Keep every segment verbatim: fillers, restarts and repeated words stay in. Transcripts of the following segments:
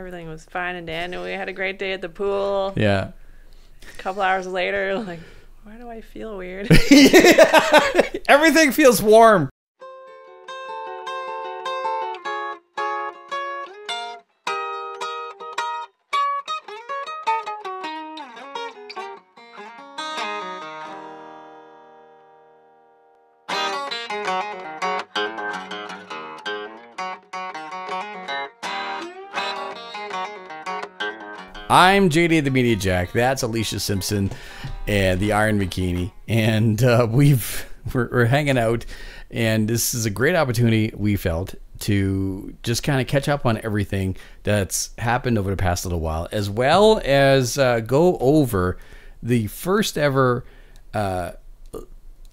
everything was fine and Daniel. We had a great day at the pool. Yeah. A couple hours later, like, why do I feel weird? Everything feels warm. I'm J D the Media Jack. That's Alicia Simpson and the Iron Bikini, and uh, we've we're, we're hanging out, and this is a great opportunity we felt to just kind of catch up on everything that's happened over the past little while, as well as uh, go over the first ever, uh,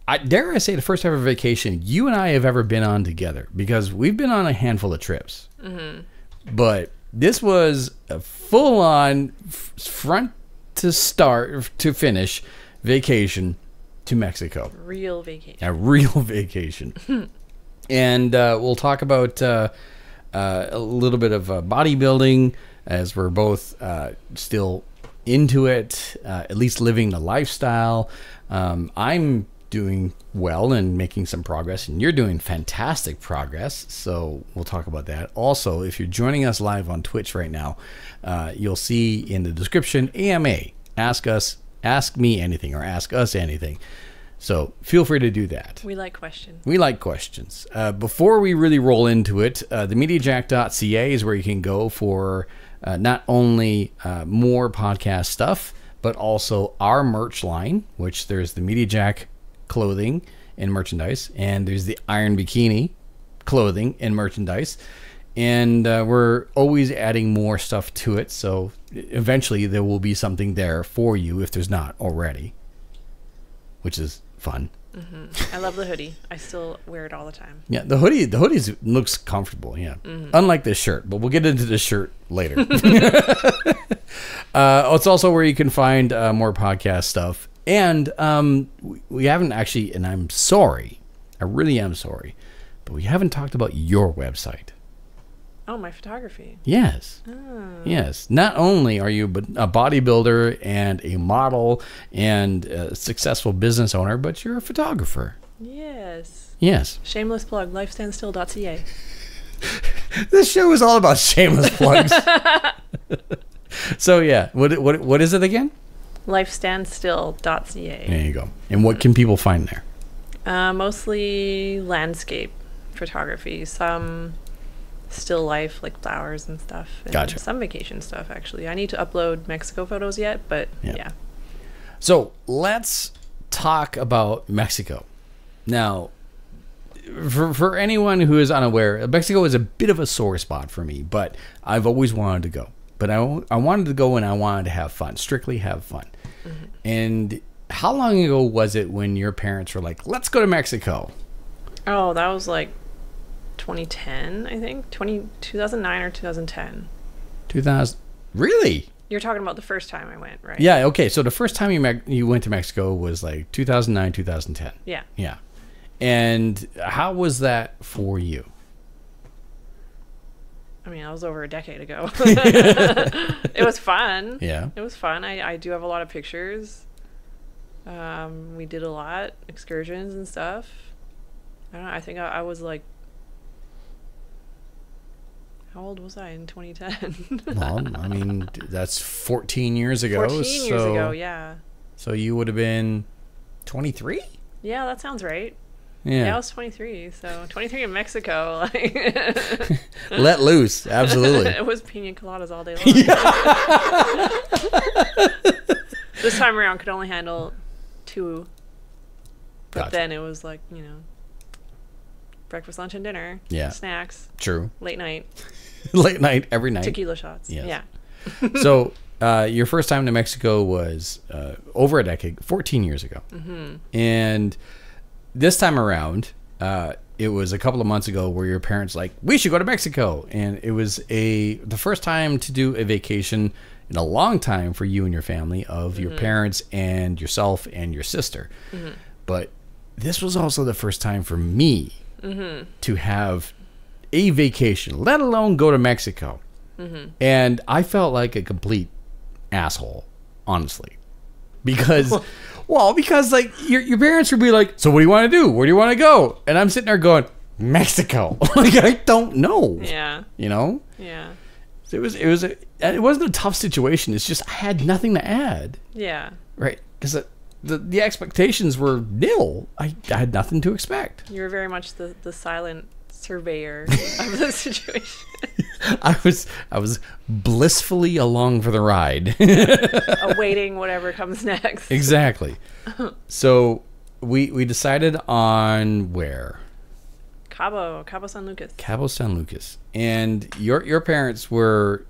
I, dare I say, the first ever vacation you and I have ever been on together, because we've been on a handful of trips, mm-hmm. but. This was a full-on front to start to finish vacation to Mexico. Real vacation. A real vacation. And uh, we'll talk about uh, uh, a little bit of uh, bodybuilding, as we're both uh, still into it, uh, at least living the lifestyle. Um, I'm doing well and making some progress, and you're doing fantastic progress, so we'll talk about that. Also, if you're joining us live on Twitch right now, uh, you'll see in the description A M A, ask us, ask me anything, or ask us anything, so feel free to do that. We like questions. We like questions. Uh, before we really roll into it, uh, the media jack dot c a is where you can go for uh, not only uh, more podcast stuff, but also our merch line, which there's the Media Jack clothing and merchandise, and there's the Iron Bikini clothing and merchandise, and uh, we're always adding more stuff to it, so eventually there will be something there for you if there's not already, which is fun. Mm-hmm. I love the hoodie. I still wear it all the time. Yeah, the hoodie the hoodie looks comfortable, yeah. Mm-hmm. Unlike this shirt, but we'll get into this shirt later. uh, it's also where you can find uh, more podcast stuff. And um, we haven't actually, and I'm sorry, I really am sorry, but we haven't talked about your website. Oh, my photography. Yes. Oh. Yes. Not only are you a bodybuilder and a model and a successful business owner, but you're a photographer. Yes. Yes. Shameless plug, life stand still dot c a. This show is all about shameless plugs. So, yeah, what, what, what is it again? life stand still dot c a. There you go. And what can people find there? Uh, mostly landscape photography, some still life like flowers and stuff, and gotcha. Some vacation stuff, actually. I need to upload Mexico photos yet, but yeah. yeah. So let's talk about Mexico. Now, for, for anyone who is unaware, Mexico is a bit of a sore spot for me, but I've always wanted to go. But I, I wanted to go and I wanted to have fun, strictly have fun. Mm-hmm. And how long ago was it when your parents were like, let's go to Mexico? Oh, that was like twenty ten, I think. twenty, two thousand nine or two thousand ten. two thousand. Really? You're talking about the first time I went, right? Yeah, okay. So the first time you, you went to Mexico was like two thousand nine, two thousand ten. Yeah. Yeah. And how was that for you? I mean, that was over a decade ago. It was fun. Yeah. It was fun. I, I do have a lot of pictures. Um, we did a lot, excursions and stuff. I don't know. I think I, I was like, how old was I in twenty ten? Well, I mean, that's fourteen years ago. fourteen years so, ago, yeah. So you would have been twenty-three? Yeah, that sounds right. Yeah. yeah, I was twenty-three, so twenty-three in Mexico. Like. Let loose, absolutely. It was pina coladas all day long. Yeah. This time around, could only handle two, but gotcha. Then it was like, you know, breakfast, lunch, and dinner. Yeah, snacks. True. Late night. Late night every night. Tequila shots. Yes. Yeah. So uh, your first time to Mexico was uh, over a decade, fourteen years ago, mm-hmm. and. This time around, uh, it was a couple of months ago where your parents like, we should go to Mexico. And it was a the first time to do a vacation in a long time for you and your family of mm-hmm. your parents and yourself and your sister. Mm-hmm. But this was also the first time for me mm-hmm. to have a vacation, let alone go to Mexico. Mm-hmm. And I felt like a complete asshole, honestly, because, well, because like your, your parents would be like, so what do you want to do? Where do you want to go? And I'm sitting there going, Mexico. Like, I don't know. Yeah. You know? Yeah. It was, it was, a, it wasn't a tough situation. It's just, I had nothing to add. Yeah. Right. Because the, the expectations were nil. I, I had nothing to expect. You were very much the, the silent surveyor of the situation. I was I was blissfully along for the ride, awaiting whatever comes next. Exactly. So we we decided on where? Cabo, Cabo San Lucas. Cabo San Lucas. And your your parents were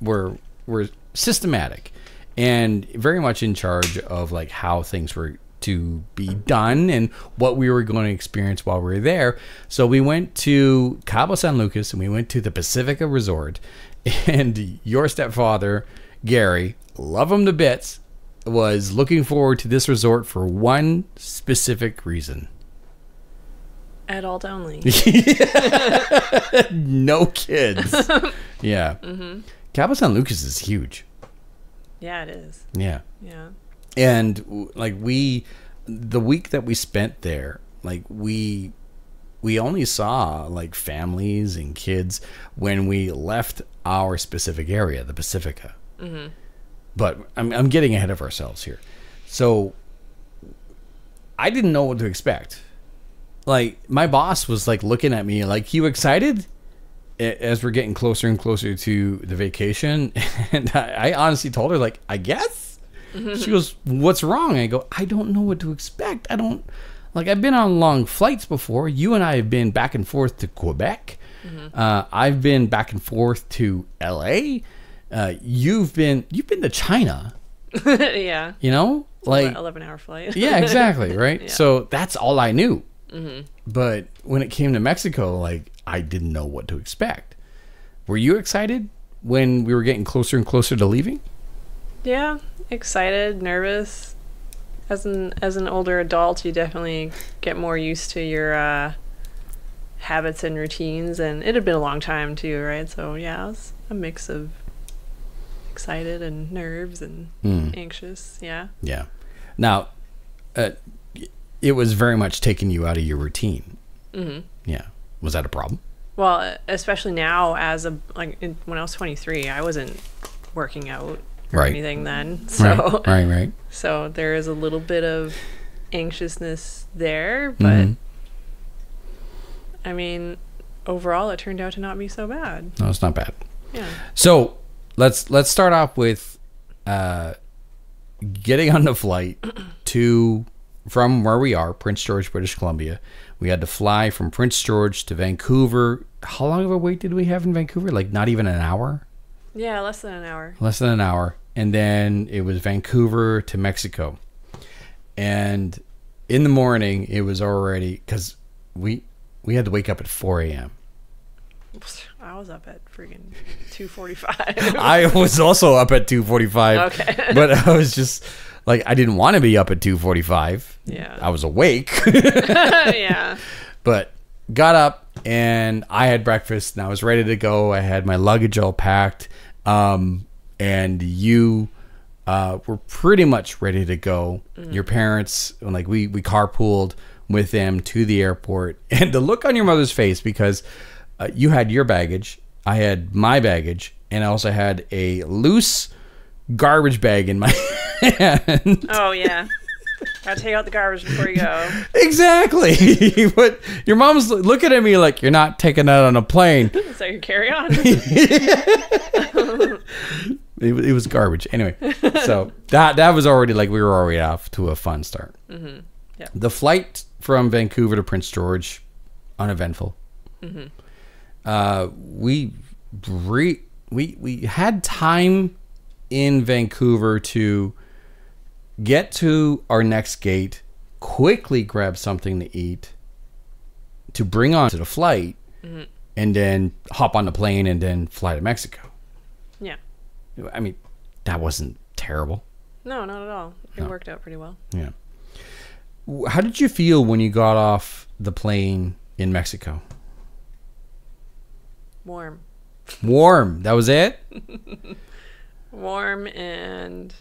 were were systematic and very much in charge of like how things were to be done and what we were going to experience while we were there. So we went to Cabo San Lucas and we went to the Pacifica Resort, and your stepfather, Gary, love him to bits, was looking forward to this resort for one specific reason. Adult only. No kids. Yeah. Mm-hmm. Cabo San Lucas is huge. Yeah, it is. Yeah. Yeah. And like we, the week that we spent there, like we, we only saw like families and kids when we left our specific area, the Pacifica. Mm-hmm. But I'm, I'm getting ahead of ourselves here. So I didn't know what to expect. Like my boss was like looking at me like, you excited? As we're getting closer and closer to the vacation. And I, I honestly told her like, I guess. She goes, what's wrong? I go, I don't know what to expect. I don't, like, I've been on long flights before. You and I have been back and forth to Quebec. Mm-hmm. uh, I've been back and forth to L A. Uh, you've been, you've been to China. Yeah. You know? Like. eleven hour flight. Yeah, exactly, right? Yeah. So that's all I knew. Mm-hmm. But when it came to Mexico, like, I didn't know what to expect. Were you excited when we were getting closer and closer to leaving? Yeah, excited, nervous. As an as an older adult, you definitely get more used to your uh, habits and routines, and it had been a long time too, right? So yeah, it was a mix of excited and nerves and mm. anxious. Yeah. Yeah. Now, uh, it was very much taking you out of your routine. Mm-hmm. Yeah. Was that a problem? Well, especially now, as a like when I was twenty-three, I wasn't working out. Right. Anything then, so right, right, right. So there is a little bit of anxiousness there, but mm-hmm. I mean, overall, it turned out to not be so bad. No, it's not bad. Yeah. So let's let's start off with uh, getting on the flight to from where we are, Prince George, British Columbia. We had to fly from Prince George to Vancouver. How long of a wait did we have in Vancouver? Like not even an hour. Yeah, less than an hour. Less than an hour. And then it was Vancouver to Mexico. And in the morning, it was already, because we we had to wake up at four A M I was up at freaking two forty-five. I was also up at two forty-five. Okay. But I was just, like, I didn't want to be up at two forty-five. Yeah. I was awake. Yeah. But got up, and I had breakfast, and I was ready to go. I had my luggage all packed. Um... And you uh, were pretty much ready to go. Mm-hmm. Your parents, like we, we carpooled with them to the airport. And the look on your mother's face, because uh, you had your baggage, I had my baggage, and I also had a loose garbage bag in my hand. Oh, yeah. Gotta take out the garbage before you go. Exactly. But your mom's looking at me like, you're not taking that on a plane. Is that your carry-on? it, it was garbage. Anyway, so that that was already like, we were already off to a fun start. Mm-hmm. Yep. The flight from Vancouver to Prince George, uneventful. Mm-hmm. uh, we, re we, we had time in Vancouver to get to our next gate, quickly grab something to eat, to bring on to the flight, mm-hmm. and then hop on the plane and then fly to Mexico. Yeah. I mean, that wasn't terrible. No, not at all. It no. worked out pretty well. Yeah. How did you feel when you got off the plane in Mexico? Warm. Warm. That was it? Warm and...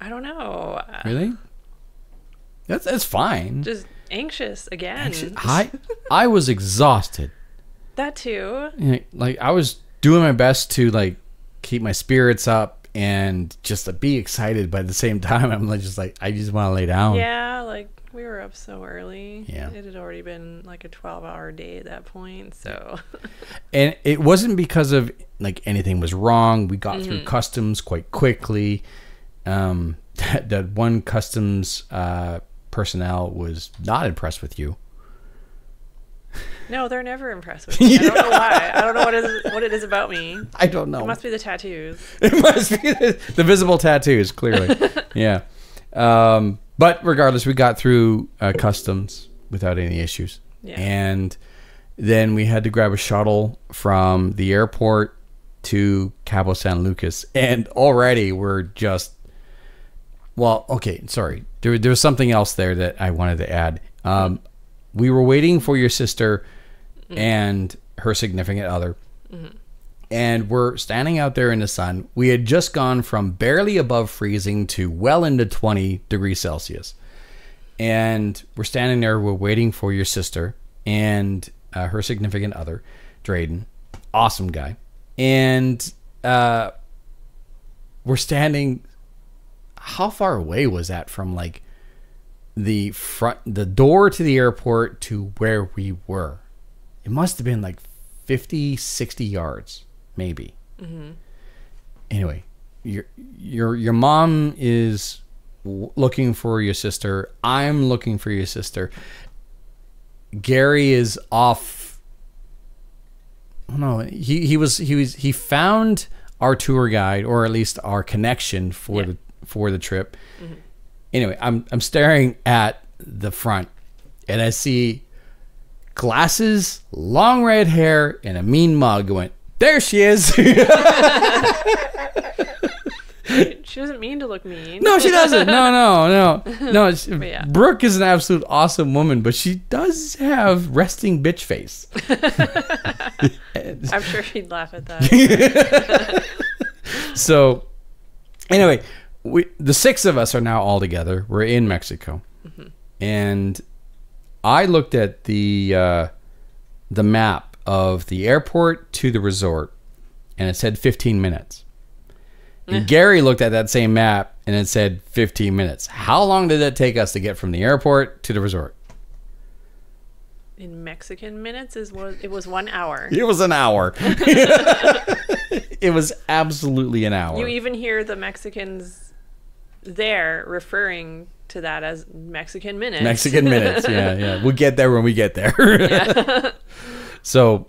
I don't know. Really? That's that's fine. Just anxious again. Anxious. I I was exhausted. That too. Like, like I was doing my best to like keep my spirits up and just to be excited, but at the same time I'm like just like I just want to lay down. Yeah, like we were up so early. Yeah. It had already been like a twelve hour day at that point, so. And it wasn't because of like anything was wrong. We got mm-hmm. through customs quite quickly. Um, that, that one customs uh, personnel was not impressed with you. No, they're never impressed with me. Yeah. I don't know why. I don't know what it is, what it is about me. I don't know. It must be the tattoos. It must be the, the visible tattoos, clearly. Yeah. Um, but regardless, we got through uh, customs without any issues. Yeah. And then we had to grab a shuttle from the airport to Cabo San Lucas. And already we're just... Well, okay, sorry. There, there was something else there that I wanted to add. Um, we were waiting for your sister mm-hmm. and her significant other. Mm-hmm. And we're standing out there in the sun. We had just gone from barely above freezing to well into twenty degrees Celsius. And we're standing there. We're waiting for your sister and uh, her significant other, Drayden. Awesome guy. And uh, we're standing... How far away was that from like the front, the door to the airport to where we were? It must have been like fifty, sixty yards, maybe. Mm-hmm. Anyway, your your your mom is looking for your sister. I'm looking for your sister. Gary is off. Oh no, he he was he was he found our tour guide, or at least our connection for yeah. the. for the trip. Mm-hmm. Anyway, I'm, I'm staring at the front and I see glasses, long red hair, and a mean mug going, there she is. She doesn't mean to look mean. No, she doesn't. No, no, no. No, she, yeah. Brooke is an absolute awesome woman, but she does have resting bitch face. I'm sure she'd laugh at that. So, anyway... We, the six of us are now all together. We're in Mexico. Mm-hmm. And I looked at the uh, the map of the airport to the resort, and it said fifteen minutes. And Gary looked at that same map, and it said fifteen minutes. How long did that take us to get from the airport to the resort? In Mexican minutes, is what, it was one hour. It was an hour. It was absolutely an hour. You even hear the Mexicans... They're referring to that as Mexican minutes. Mexican minutes, yeah, yeah. We'll get there when we get there. Yeah. So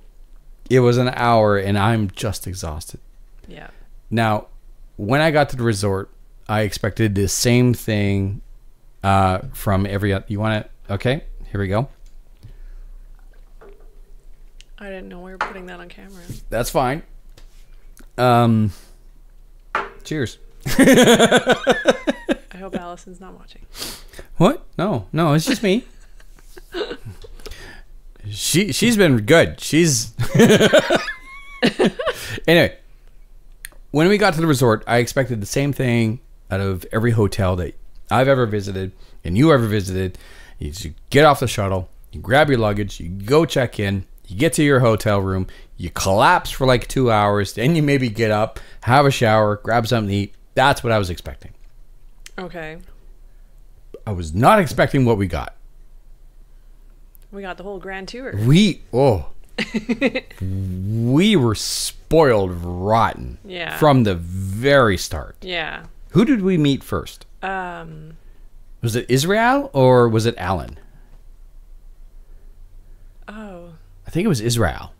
it was an hour, and I'm just exhausted. Yeah. Now, when I got to the resort, I expected the same thing uh, from every other. You want to? Okay, here we go. I didn't know we were putting that on camera. That's fine. Um. Cheers. I hope Allison's not watching. What? No, no, it's just me. she she's been good. She's Anyway. When we got to the resort, I expected the same thing out of every hotel that I've ever visited and you ever visited. You just get off the shuttle, you grab your luggage, you go check in, you get to your hotel room, you collapse for like two hours, then you maybe get up, have a shower, grab something to eat. That's what I was expecting. Okay. I was not expecting what we got. We got the whole grand tour. We, oh. We were spoiled rotten. Yeah. From the very start. Yeah. Who did we meet first? Um. Was it Israel or was it Alan? Oh. I think it was Israel.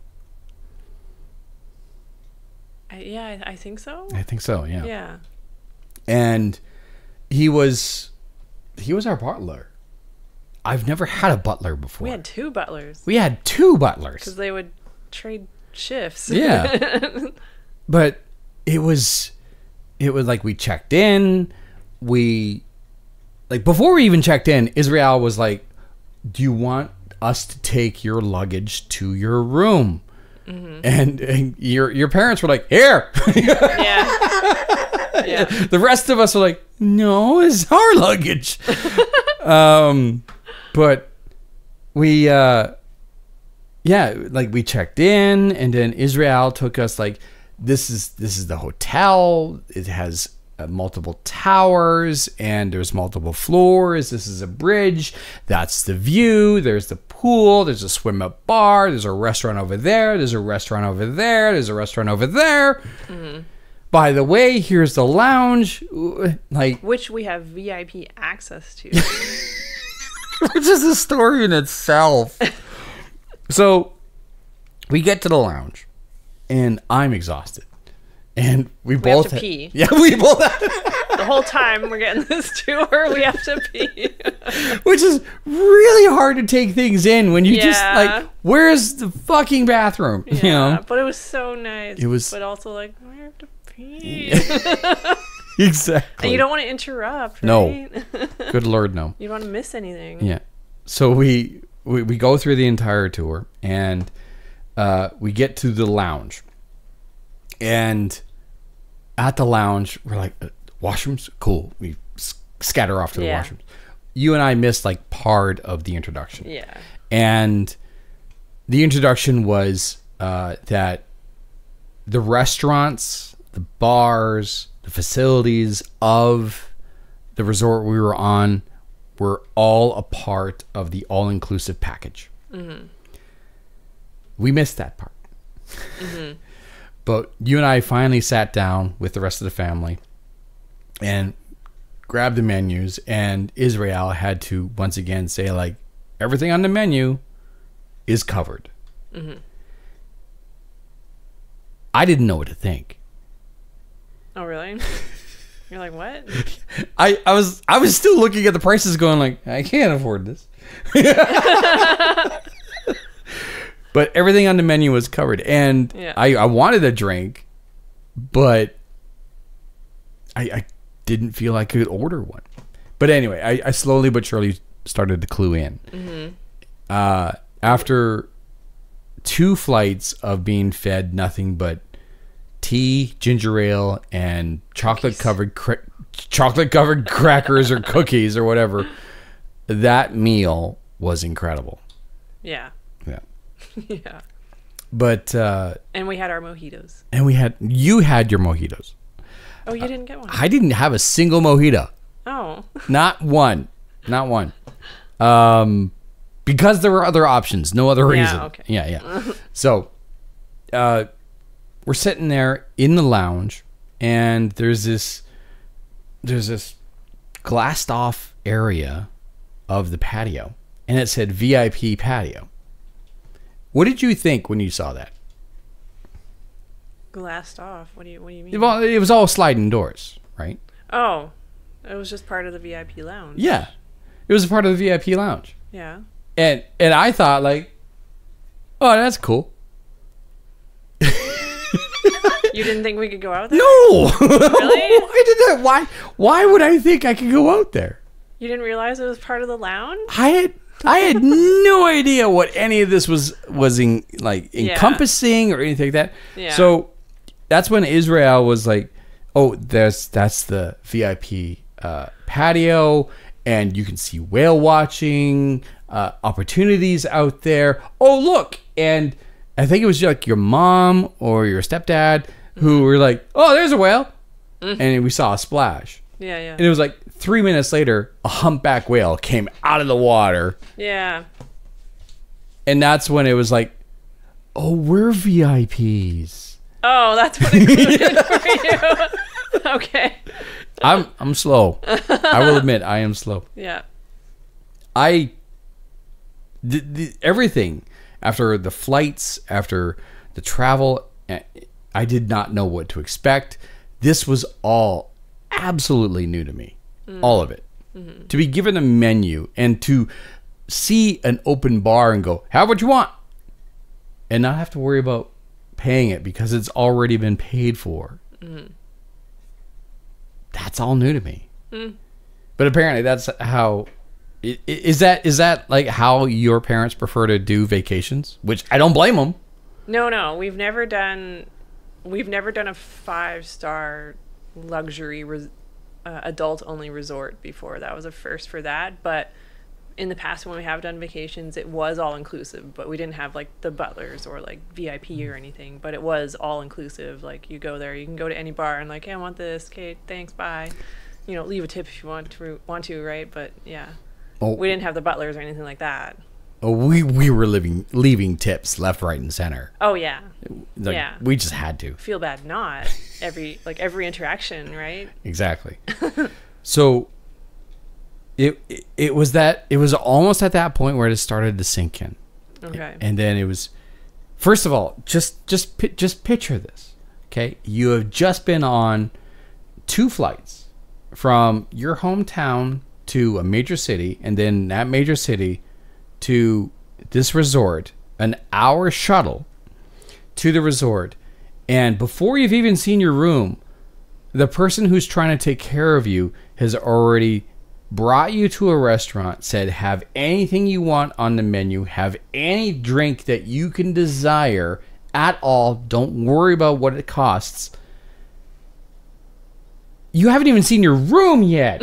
I, yeah, I, I think so. I think so, yeah. Yeah. And he was he was our butler. I've never had a butler before. We had two butlers. We had two butlers. Because they would trade shifts. Yeah. But it was it was like we checked in, we like before we even checked in, Israel was like, do you want us to take your luggage to your room. Mm-hmm. And, and your your parents were like, here. Yeah. Yeah. The rest of us were like, no, it's our luggage. um, but we, uh, yeah, like we checked in, and then Israel took us like, this is this is the hotel. It has uh, multiple towers, and there's multiple floors. This is a bridge. That's the view. There's the pool. There's a swim up bar. There's a restaurant over there. There's a restaurant over there. There's a restaurant over there. Mm-hmm. By the way, here's the lounge, like which we have V I P access to, which is a story in itself. So we get to the lounge. And I'm exhausted, and we, we both have to pee. Yeah, we both. The whole time we're getting this tour, we have to pee, which is really hard to take things in when you yeah. just like, where's the fucking bathroom? Yeah, you know. But it was so nice. It was, but also like, we have to pee. Exactly. And you don't want to interrupt. Right? No. Good Lord, no. You don't want to miss anything. Yeah. So we we we go through the entire tour, and. Uh, we get to the lounge, and at the lounge, we're like, washrooms? Cool. We scatter off to the yeah. washrooms. You and I missed like part of the introduction. Yeah. And the introduction was uh, that the restaurants, the bars, the facilities of the resort we were on were all a part of the all-inclusive package. Mm-hmm. We missed that part. Mm-hmm. But you and I finally sat down with the rest of the family and grabbed the menus, and Israel had to once again say, like, everything on the menu is covered. Mm-hmm. I didn't know what to think. Oh, really? You're like, what? I, I was I was still looking at the prices going like, I can't afford this. But everything on the menu was covered, and yeah. I, I wanted a drink, but I, I didn't feel I could order one. But anyway, I, I slowly but surely started to clue in. Mm-hmm. uh, after two flights of being fed nothing but tea, ginger ale, and chocolate covered cra chocolate covered crackers or cookies or whatever, that meal was incredible. Yeah. Yeah, but uh, and we had our mojitos, and we had you had your mojitos. Oh, you didn't get one. I didn't have a single mojito. Oh, not one, not one. Um, because there were other options, no other reason. Yeah, okay. Yeah, yeah. So, uh, we're sitting there in the lounge, and there's this, there's this glassed off area of the patio, and it said V I P patio. What did you think when you saw that? Glassed off. What do you What do you mean? Well, it was all sliding doors, right? Oh, it was just part of the V I P lounge. Yeah, it was a part of the V I P lounge. Yeah. And and I thought like, oh, that's cool. You didn't think we could go out there? No. Really? Why did that? Why Why would I think I could go out there? You didn't realize it was part of the lounge? I had. I had no idea what any of this was was in, like encompassing yeah. or anything like that. Yeah. So that's when Israel was like, "Oh, there's that's the V I P uh, patio, and you can see whale watching uh, opportunities out there. Oh, look!" And I think it was like your mom or your stepdad who mm-hmm. were like, "Oh, there's a whale," mm-hmm. and we saw a splash. Yeah, yeah. And it was like three minutes later, a humpback whale came out of the water. Yeah. And that's when it was like, oh, we're V I Ps. Oh, that's what it included for you. Okay. I'm I'm slow. I will admit I am slow. Yeah. I the, the, everything after the flights, after the travel, I did not know what to expect. This was all absolutely new to me, mm. all of it. Mm-hmm. To be given a menu and to see an open bar and go, have what you want, and not have to worry about paying it because it's already been paid for. Mm. That's all new to me. Mm. But apparently that's how Is that is that like how your parents prefer to do vacations? Which I don't blame them. No, no, we've never done we've never done a five-star luxury res, uh, adult-only resort before. That was a first for that. But in the past, when we have done vacations, it was all-inclusive. But we didn't have like the butlers or like V I P or anything. But it was all-inclusive. Like you go there, you can go to any bar and like, hey, I want this. Okay, thanks, bye. You know, leave a tip if you want to want to, right? But yeah. Oh, we didn't have the butlers or anything like that. Oh, we we were living leaving tips left, right, and center. Oh yeah, like, yeah. We just had to feel bad not every like every interaction, right? Exactly. So it, it it was that it was almost at that point where it started to sink in. Okay. And then it was, first of all, just just just picture this. Okay, you have just been on two flights from your hometown to a major city, and then that major city to this resort, an hour shuttle to the resort. And before you've even seen your room, the person who's trying to take care of you has already brought you to a restaurant, said, have anything you want on the menu, have any drink that you can desire at all. Don't worry about what it costs. You haven't even seen your room yet.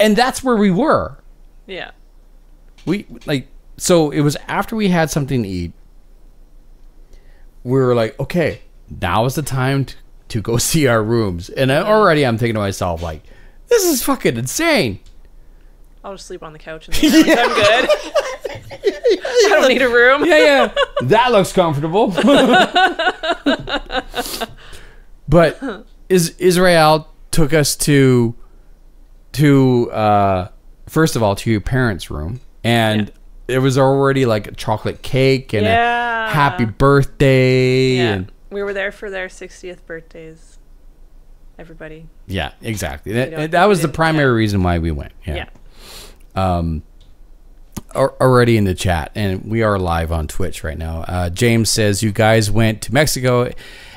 And that's where we were. Yeah. We like, so it was after we had something to eat. We were like, okay, now is the time to, to go see our rooms. And I, already I'm thinking to myself, like, this is fucking insane. I'll just sleep on the couch. And yeah. I'm good. I don't need a room. Yeah, yeah. That looks comfortable. But is Israel took us to... to uh first of all to your parents' room, and yeah. There was already like a chocolate cake and yeah. a happy birthday, yeah. And we were there for their sixtieth birthdays, everybody. Yeah, exactly. That, that was the primary yeah. reason why we went. Yeah, yeah. um already in the chat, and we are live on Twitch right now. uh James says, you guys went to Mexico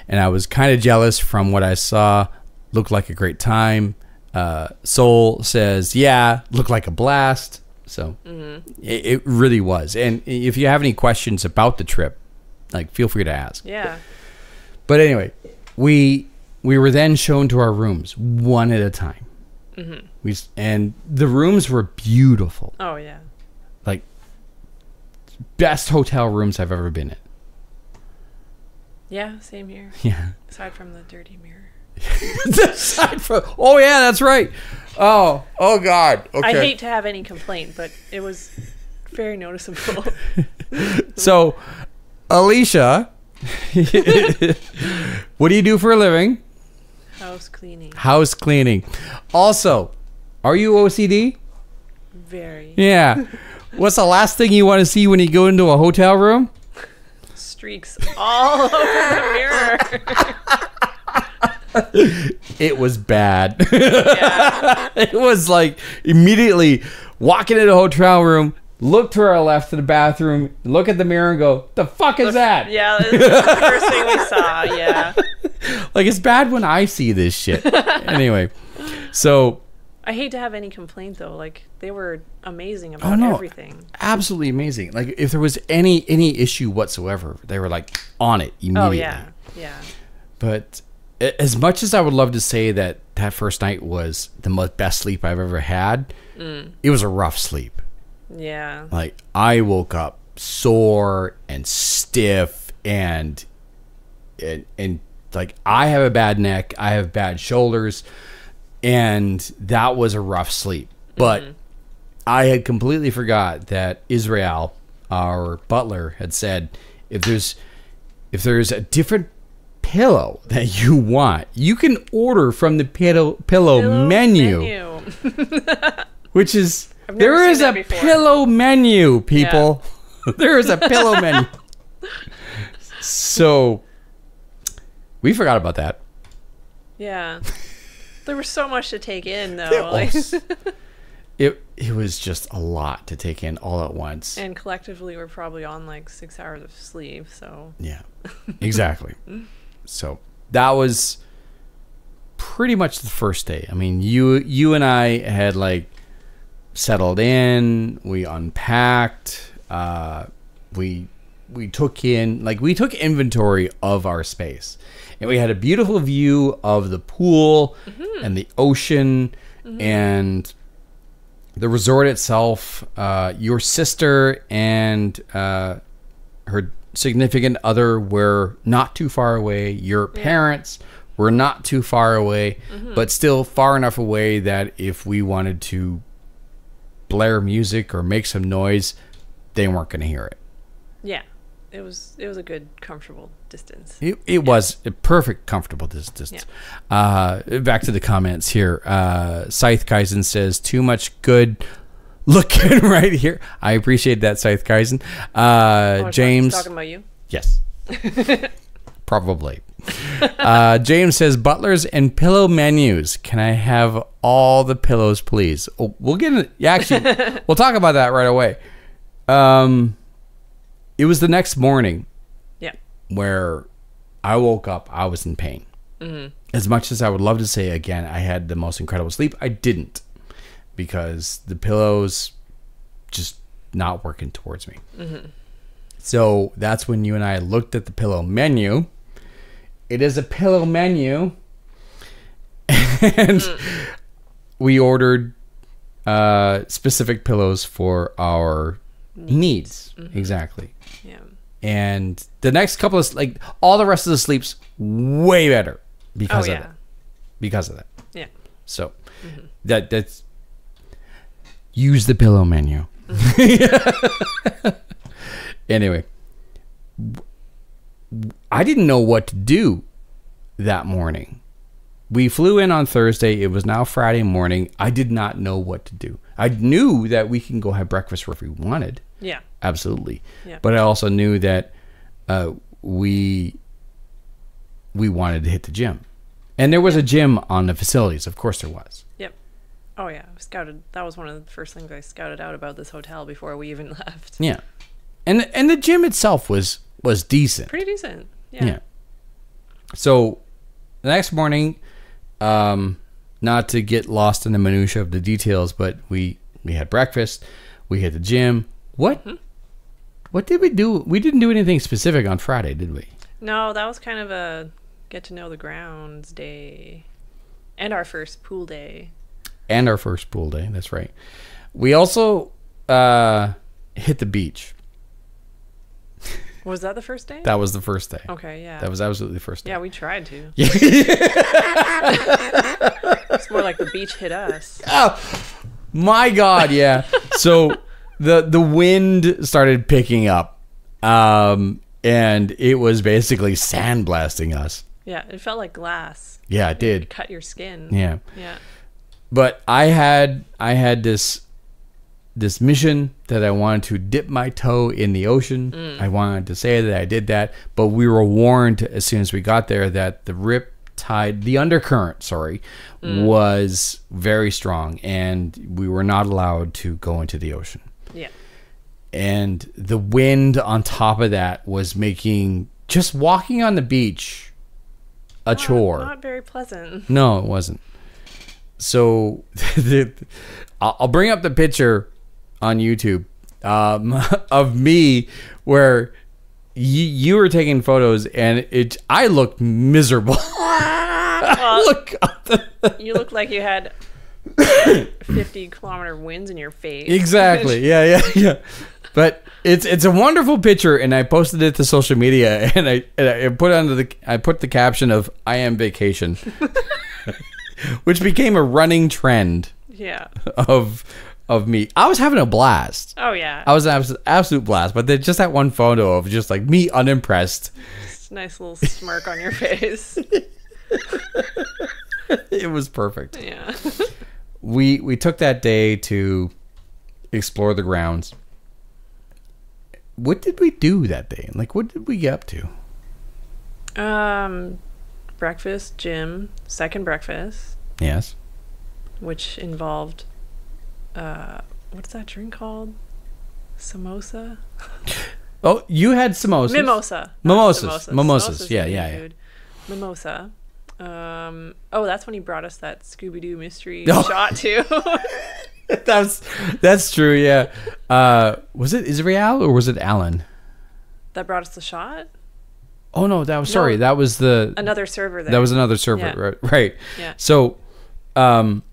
and I was kind of jealous from what I saw. Looked like a great time. Uh, Soul says, yeah, looked like a blast. So mm-hmm. it, it really was. And if you have any questions about the trip, like, feel free to ask. Yeah. But anyway, we we were then shown to our rooms one at a time. Mm-hmm. We and the rooms were beautiful. Oh yeah. Like, best hotel rooms I've ever been in. Yeah, same here. Yeah. Aside from the dirty mirror. From, oh yeah, that's right. Oh, oh God. Okay. I hate to have any complaint, but it was very noticeable. So, Alicia, what do you do for a living? House cleaning. House cleaning. Also, are you O C D? Very. Yeah. What's the last thing you want to see when you go into a hotel room? Streaks all over the mirror. It was bad. Yeah. It was like immediately walking into a hotel room, look to our left to the bathroom, look at the mirror and go, the fuck is the, that? Yeah, that's the first thing we saw, yeah. Like, it's bad when I see this shit. Anyway, so... I hate to have any complaint, though. Like, they were amazing about oh, no. everything. Absolutely amazing. Like, if there was any, any issue whatsoever, they were, like, on it immediately. Oh, yeah, yeah. But... as much as I would love to say that that first night was the most best sleep I've ever had, mm. it was a rough sleep. Yeah. Like, I woke up sore and stiff, and, and, and like, I have a bad neck, I have bad shoulders, and that was a rough sleep. But mm-hmm. I had completely forgot that Israel, our butler, had said, if there's, if there's a different pillow that you want, you can order from the pillow pillow, pillow menu, menu. Which is, there is a before. Pillow menu, people. Yeah. There is a pillow menu. So we forgot about that. Yeah, there was so much to take in, though. It was, it, it was just a lot to take in all at once, and collectively we're probably on like six hours of sleep. So yeah, exactly. So that was pretty much the first day. I mean, you you and I had like settled in, we unpacked, uh, we we took in, like we took inventory of our space. And we had a beautiful view of the pool mm-hmm. and the ocean mm-hmm. and the resort itself. Uh, your sister and uh, her significant other were not too far away. Your parents were not too far away, mm-hmm. but still far enough away that if we wanted to blare music or make some noise, they weren't going to hear it. Yeah. It was it was a good, comfortable distance. It, it yeah. was a perfect, comfortable distance. Yeah. Uh, back to the comments here. Uh, Scythe Kaizen says, too much good looking right here. I appreciate that, Scythe Kaizen. Uh, oh, James. Talking about you? Yes. Probably. Uh, James says, butlers and pillow menus. Can I have all the pillows, please? Oh, we'll get it. Yeah, actually, we'll talk about that right away. Um... It was the next morning yeah. where I woke up, I was in pain. Mm-hmm. As much as I would love to say, again, I had the most incredible sleep, I didn't because the pillows just not working towards me. Mm-hmm. So that's when you and I looked at the pillow menu. It is a pillow menu. And mm. we ordered uh, specific pillows for our needs. needs. Mm-hmm. Exactly. Yeah. And the next couple of, like, all the rest of the sleeps way better because oh, yeah. of that. Because of that. Yeah. So mm-hmm. that that's use the pillow menu. Mm-hmm. yeah. Anyway, I didn't know what to do that morning. We flew in on Thursday. It was now Friday morning. I did not know what to do. I knew that we can go have breakfast wherever we wanted. Yeah. Absolutely. Yeah. But I also knew that uh, we we wanted to hit the gym. And there was yep. a gym on the facilities. Of course there was. Yep. Oh, yeah. I scouted. That was one of the first things I scouted out about this hotel before we even left. Yeah. And, and the gym itself was, was decent. Pretty decent. Yeah. yeah. So the next morning... Um, not to get lost in the minutia of the details, but we, we had breakfast, we hit the gym. What, mm-hmm. what did we do? We didn't do anything specific on Friday, did we? No, that was kind of a get to know the grounds day and our first pool day. And our first pool day. That's right. We also, uh, hit the beach. Was that the first day? That was the first day. Okay, yeah. That was absolutely the first day. Yeah, we tried to. It's more like the beach hit us. Oh, my God, yeah. So the the wind started picking up, um, and it was basically sandblasting us. Yeah, it felt like glass. Yeah, it, it did. Cut your skin. Yeah. Yeah. But I had I had this... this mission that I wanted to dip my toe in the ocean. Mm. I wanted to say that I did that, but we were warned as soon as we got there that the rip tide, the undercurrent, sorry, mm. was very strong and we were not allowed to go into the ocean. Yeah. And the wind on top of that was making just walking on the beach a not, chore. Not very pleasant. No, it wasn't. So I'll bring up the picture on YouTube um, of me where you, you were taking photos and it I looked miserable. Well, look you looked like you had fifty kilometer winds in your face. Exactly. yeah, yeah, yeah. But it's it's a wonderful picture, and I posted it to social media, and I and I put under the I put the caption of "I am vacation," which became a running trend. Yeah. Of. Of me, I was having a blast. Oh yeah, I was an absolute, absolute blast. But just that one photo of just like me unimpressed. Just a nice little smirk on your face. It was perfect. Yeah. we we took that day to explore the grounds. What did we do that day? Like, what did we get up to? Um, breakfast, gym, second breakfast. Yes. Which involved. Uh, what's that drink called? Samosa? Oh, you had samosas. Mimosa. Mimosas. Mimosas. Mimosas. Mimosas. Yeah, yeah, yeah. Mimosa. Um, oh, that's when he brought us that Scooby-Doo mystery oh. shot, too. That's that's true. Yeah. Uh, was it Israel or was it Alan that brought us the shot? Oh no, that was no. sorry. That was the another server. There. That was another server. Yeah. Right. Right. Yeah. So, um,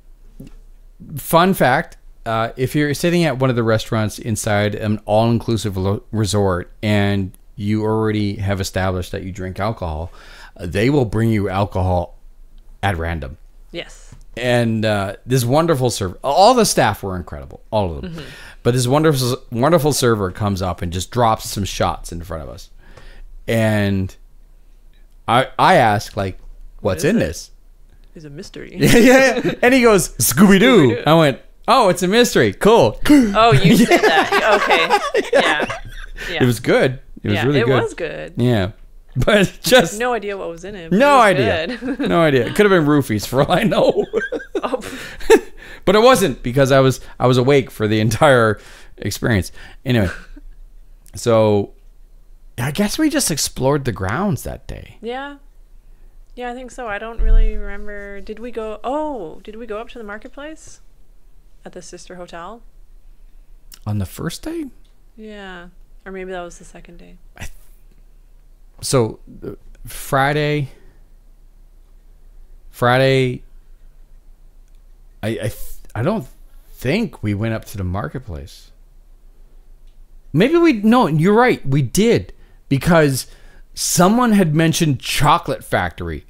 fun fact: uh, if you're sitting at one of the restaurants inside an all-inclusive resort and you already have established that you drink alcohol, they will bring you alcohol at random. Yes. And uh, this wonderful server, all the staff were incredible, all of them. Mm-hmm. But this wonderful, wonderful server comes up and just drops some shots in front of us. And I, I ask, like, what's what in it? This? It's a mystery. yeah, yeah. And he goes, Scooby-Doo. Scooby-Doo. I went, oh, it's a mystery. Cool. Oh, you yeah. said that. Okay. Yeah. yeah. It was good. It was yeah, really it good. It was good. Yeah. But just no idea what was in it. No idea. no idea. It could have been roofies for all I know. oh. But it wasn't because I was I was awake for the entire experience. Anyway, so I guess we just explored the grounds that day. Yeah, yeah, I think so. I don't really remember. Did we go? Oh, did we go up to the marketplace at the sister hotel on the first day? Yeah, or maybe that was the second day. I think So Friday, Friday, I I, th I don't think we went up to the marketplace. Maybe we, no, you're right. We did because someone had mentioned Chocolate Factory.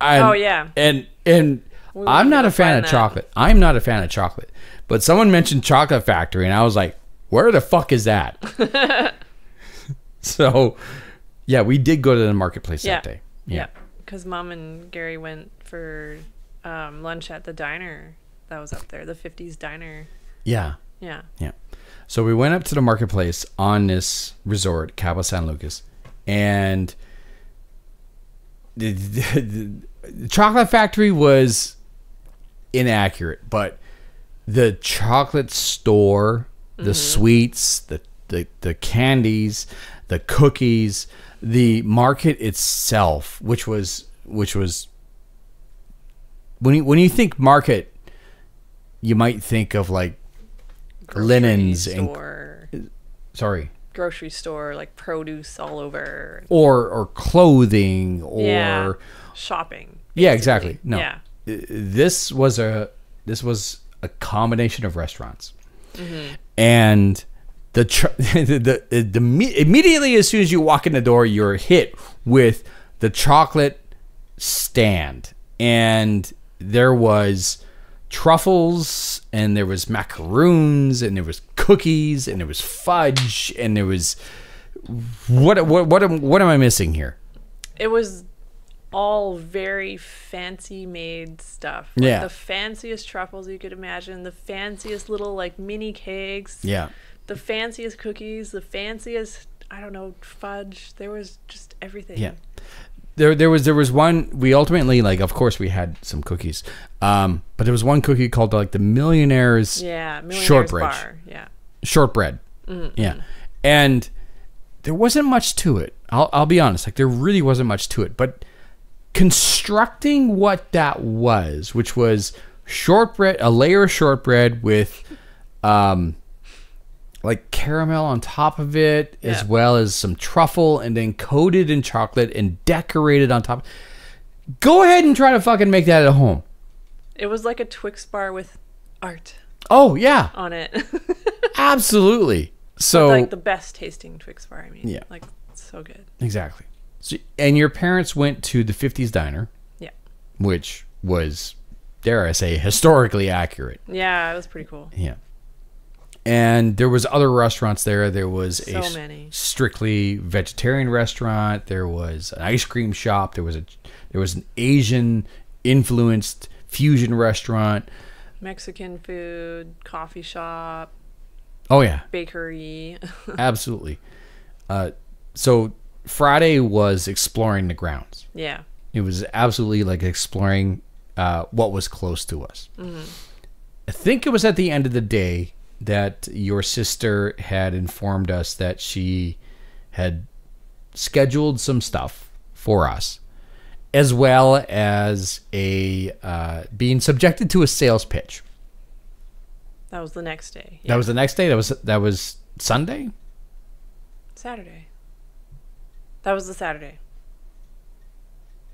I, oh, yeah. And, and we I'm not a fan of that. chocolate. I'm not a fan of chocolate, but someone mentioned Chocolate Factory and I was like, where the fuck is that? So... yeah, we did go to the marketplace yeah. that day. Yeah, because yeah. Mom and Gary went for um, lunch at the diner that was up there, the fifties diner. Yeah. Yeah. Yeah. So we went up to the marketplace on this resort, Cabo San Lucas, and the, the, the, the Chocolate Factory was inaccurate, but the chocolate store, the mm-hmm. sweets, the, the, the candies, the cookies, the market itself, which was which was when you when you think market, you might think of like grocery linens store. and sorry grocery store, like produce all over, or or clothing, or yeah. shopping basically. yeah exactly no yeah. this was a this was a combination of restaurants. Mm-hmm. And The, tr the, the, the immediately as soon as you walk in the door, you're hit with the chocolate stand, and there was truffles, and there was macaroons, and there was cookies, and there was fudge, and there was what what what am, what am I missing here? It was all very fancy made stuff. Like yeah, the fanciest truffles you could imagine, the fanciest little like mini cakes. Yeah. The fanciest cookies, the fanciest, I don't know, fudge. There was just everything. Yeah. There there was there was one, we ultimately, like, of course we had some cookies. Um, but there was one cookie called like the Millionaire's, yeah, Millionaire's Shortbread. Bar. Yeah. Shortbread. Mm-mm. Yeah. And there wasn't much to it. I'll I'll be honest, like there really wasn't much to it. But constructing what that was, which was shortbread, a layer of shortbread with um like caramel on top of it, yeah. as well as some truffle, and then coated in chocolate and decorated on top. Go ahead and try to fucking make that at home. It was like a Twix bar with art. Oh yeah, on it. Absolutely. So with like the best tasting Twix bar. I mean, yeah, like so good. Exactly. So, and your parents went to the fifties diner. Yeah, which was, dare I say, historically accurate. Yeah, it was pretty cool. Yeah. And there was other restaurants there. There was so a many. strictly vegetarian restaurant. There was an ice cream shop. There was a there was an Asian influenced fusion restaurant. Mexican food, coffee shop. Oh yeah, bakery. Absolutely. Uh, so Friday was exploring the grounds. Yeah, it was absolutely like exploring uh, what was close to us. Mm-hmm. I think it was at the end of the day that your sister had informed us that she had scheduled some stuff for us, as well as a uh, being subjected to a sales pitch. That was the next day. Yeah. That was the next day? That was that was Sunday? Saturday. That was the Saturday.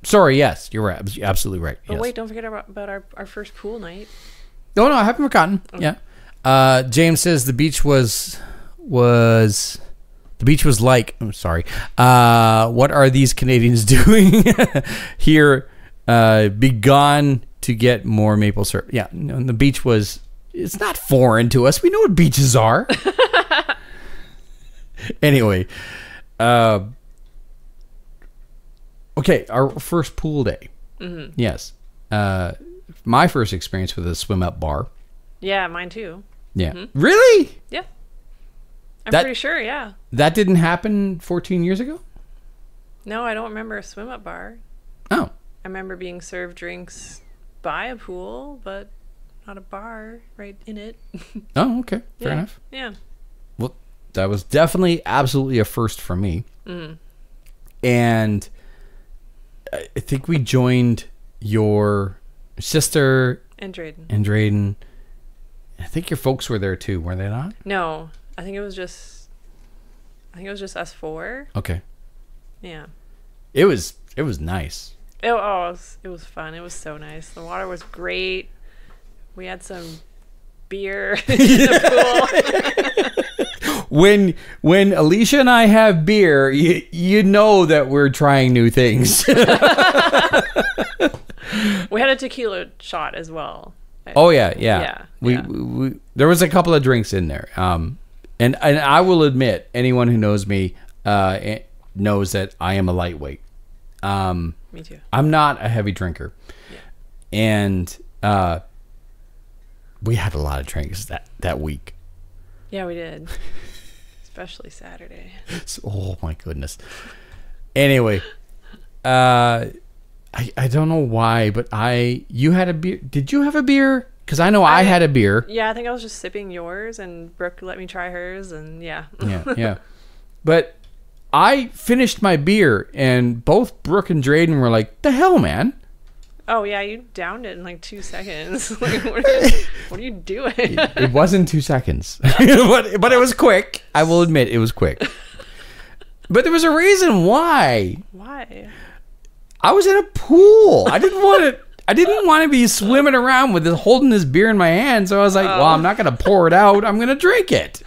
Sorry, yes. You're right. You're absolutely right. Oh, yes. Wait, don't forget about, about our, our first pool night. No, no, I haven't forgotten. Okay. Yeah. Uh, James says the beach was... was the beach was like... I'm sorry. Uh, what are these Canadians doing here? Uh, be gone to get more maple syrup. Yeah, no, and the beach was... It's not foreign to us. We know what beaches are. Anyway. Uh, okay, our first pool day. Mm-hmm. Yes. Uh, my first experience with a swim-up bar. Yeah, mine too. Yeah. Mm-hmm. Really? Yeah. I'm that, pretty sure, yeah. That didn't happen fourteen years ago? No, I don't remember a swim-up bar. Oh. I remember being served drinks by a pool, but... not a bar right in it. Oh, okay. Fair yeah. enough. Yeah. Well, that was definitely absolutely a first for me. Mm. And I think we joined your sister. And Drayden. And Drayden. I think your folks were there too, were they not? No. I think it was just, I think it was just us four. Okay. Yeah. It was, it was nice. It, oh, it was, it was fun. It was so nice. The water was great. We had some beer in the pool. when when Alicia and I have beer, you, you know that we're trying new things. We had a tequila shot as well. Oh yeah, yeah. yeah, we, yeah. We, we there was a couple of drinks in there. Um, and and I will admit, anyone who knows me uh, knows that I am a lightweight. Um, me too. I'm not a heavy drinker, yeah. and. Uh, We had a lot of drinks that, that week. Yeah, we did. Especially Saturday. So, oh, my goodness. Anyway, uh, I, I don't know why, but I you had a beer. Did you have a beer? Because I know I, I had a beer. Yeah, I think I was just sipping yours, and Brooke let me try hers, and yeah. yeah, yeah. But I finished my beer, and both Brooke and Drayden were like, the hell, man? Oh, yeah, you downed it in like two seconds. Like, what, are you, what are you doing? It wasn't two seconds, but, but it was quick. I will admit it was quick. But there was a reason why. Why? I was in a pool. I didn't want to I didn't want to be swimming around with this, holding this beer in my hand. So I was like, um, well, I'm not going to pour it out. I'm going to drink it.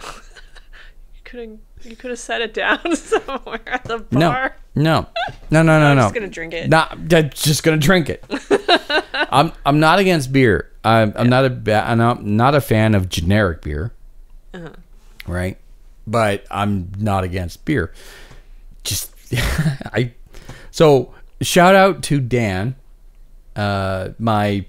You couldn't. You could have set it down somewhere at the bar. No, no, no, no, no. I'm no. just gonna drink it. Not I'm just gonna drink it. I'm I'm not against beer. I'm I'm yeah. not a I'm not, not a fan of generic beer, uh-huh. right? But I'm not against beer. Just I. So shout out to Dan, uh, my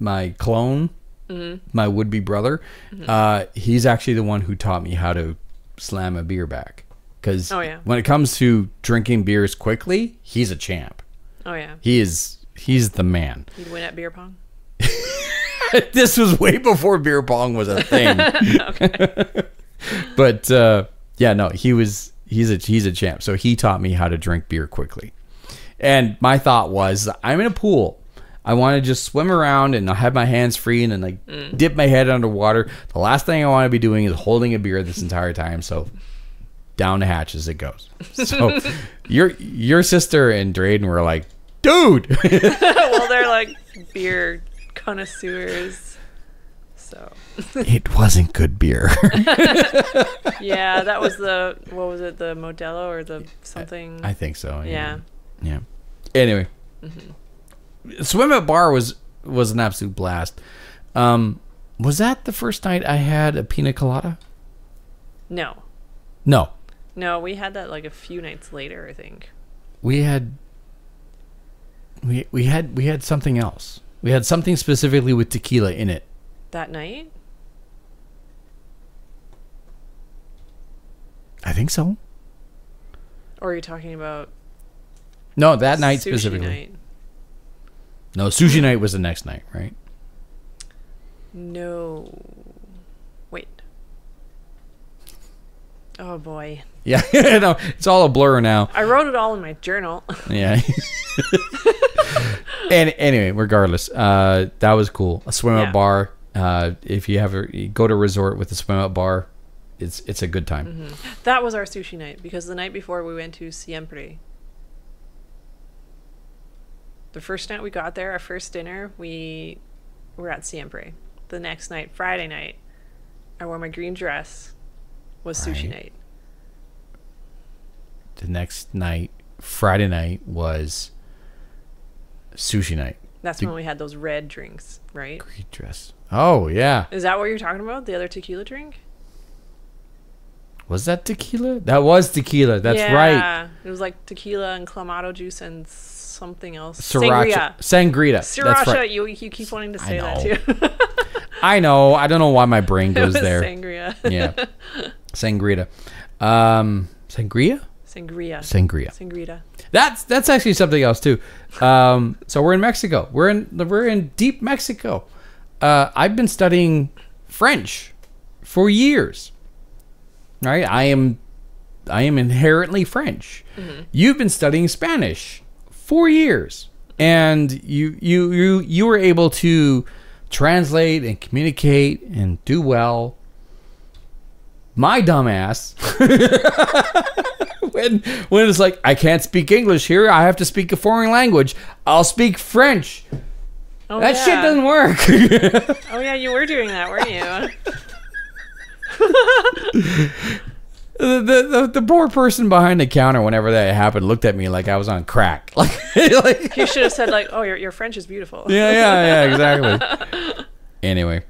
my clone, mm-hmm. my would-be brother. Mm-hmm. Uh, he's actually the one who taught me how to slam a beer back, because oh, yeah. when it comes to drinking beers quickly, he's a champ. Oh yeah, he is. He's the man. He'd win at beer pong. This was way before beer pong was a thing. Okay. But uh, yeah, no, he was. He's a he's a champ. So he taught me how to drink beer quickly, and my thought was, I'm in a pool. I want to just swim around and I have my hands free and then like mm. dip my head underwater. The last thing I want to be doing is holding a beer this entire time. So down the hatch as it goes. So your your sister and Drayden were like, dude. Well, they're like beer connoisseurs. So it wasn't good beer. Yeah, that was the what was it? The Modelo or the something? I, I think so. Yeah. Yeah. yeah. Anyway. Mm-hmm. Swim at bar was was an absolute blast. Um, was that the first night I had a pina colada? No. No. No, we had that like a few nights later, I think. We had we we had we had something else. We had something specifically with tequila in it. That night? I think so. Or are you talking about No, that night specifically. Night? No, sushi night was the next night, right? No. Wait. Oh, boy. Yeah, no, it's all a blur now. I wrote it all in my journal. Yeah. And anyway, regardless, uh, that was cool. A swim-up yeah. bar, Uh, if you have a, you go to a resort with a swim up bar, it's it's a good time. Mm-hmm. That was our sushi night, because the night before we went to Siempre. The first night we got there, our first dinner, we were at Siempre. The next night, Friday night, I wore my green dress. Was right. Sushi night. The next night, Friday night, was sushi night. That's the, when we had those red drinks, right? Green dress. Oh yeah. Is that what you're talking about? The other tequila drink? Was that tequila? That was tequila. That's yeah, right. Yeah, it was like tequila and clamato juice and something else. Sriracha. Sangria. Sriracha. That's right. you, you keep wanting to say that too. I know. I don't know why my brain goes it was there. Sangria. Yeah. Sangria. Um, sangria? Sangria. Sangria. Sangria. That's that's actually something else too. Um, so we're in Mexico. We're in we're in deep Mexico. Uh, I've been studying French for years. Right? I am I am inherently French. Mm-hmm. You've been studying Spanish for years, and you you you you were able to translate and communicate and do well. My dumbass, when when it's like I can't speak English here, I have to speak a foreign language. I'll speak French. Oh, that yeah. shit doesn't work. Oh yeah, you were doing that, weren't you? the, the the poor person behind the counter, whenever that happened, looked at me like I was on crack. Like, like you should have said like, "Oh, your your French is beautiful." Yeah, yeah, yeah, exactly. Anyway.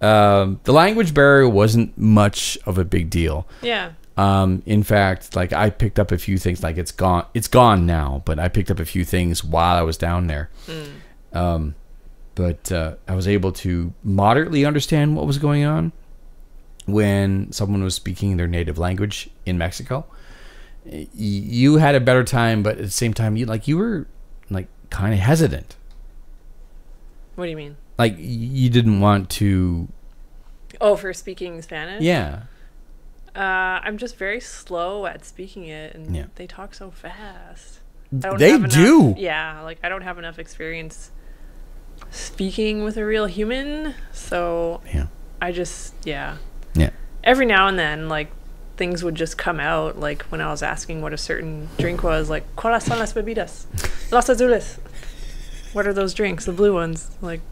Um, the language barrier wasn't much of a big deal. Yeah. Um, in fact, like I picked up a few things. Like it's gone. It's gone now. But I picked up a few things while I was down there. Mm. Um, but uh, I was able to moderately understand what was going on when someone was speaking their native language in Mexico. You had a better time, but at the same time, you like you were like kind of hesitant. What do you mean? Like, you didn't want to... Oh, for speaking Spanish? Yeah. Uh, I'm just very slow at speaking it, and yeah. they talk so fast. I don't they have enough, do! Yeah, like, I don't have enough experience speaking with a real human, so yeah. I just, yeah. Yeah. Every now and then, like, things would just come out, like, when I was asking what a certain drink was, like, ¿Cuáles son las bebidas? Los azules. What are those drinks? The blue ones. Like,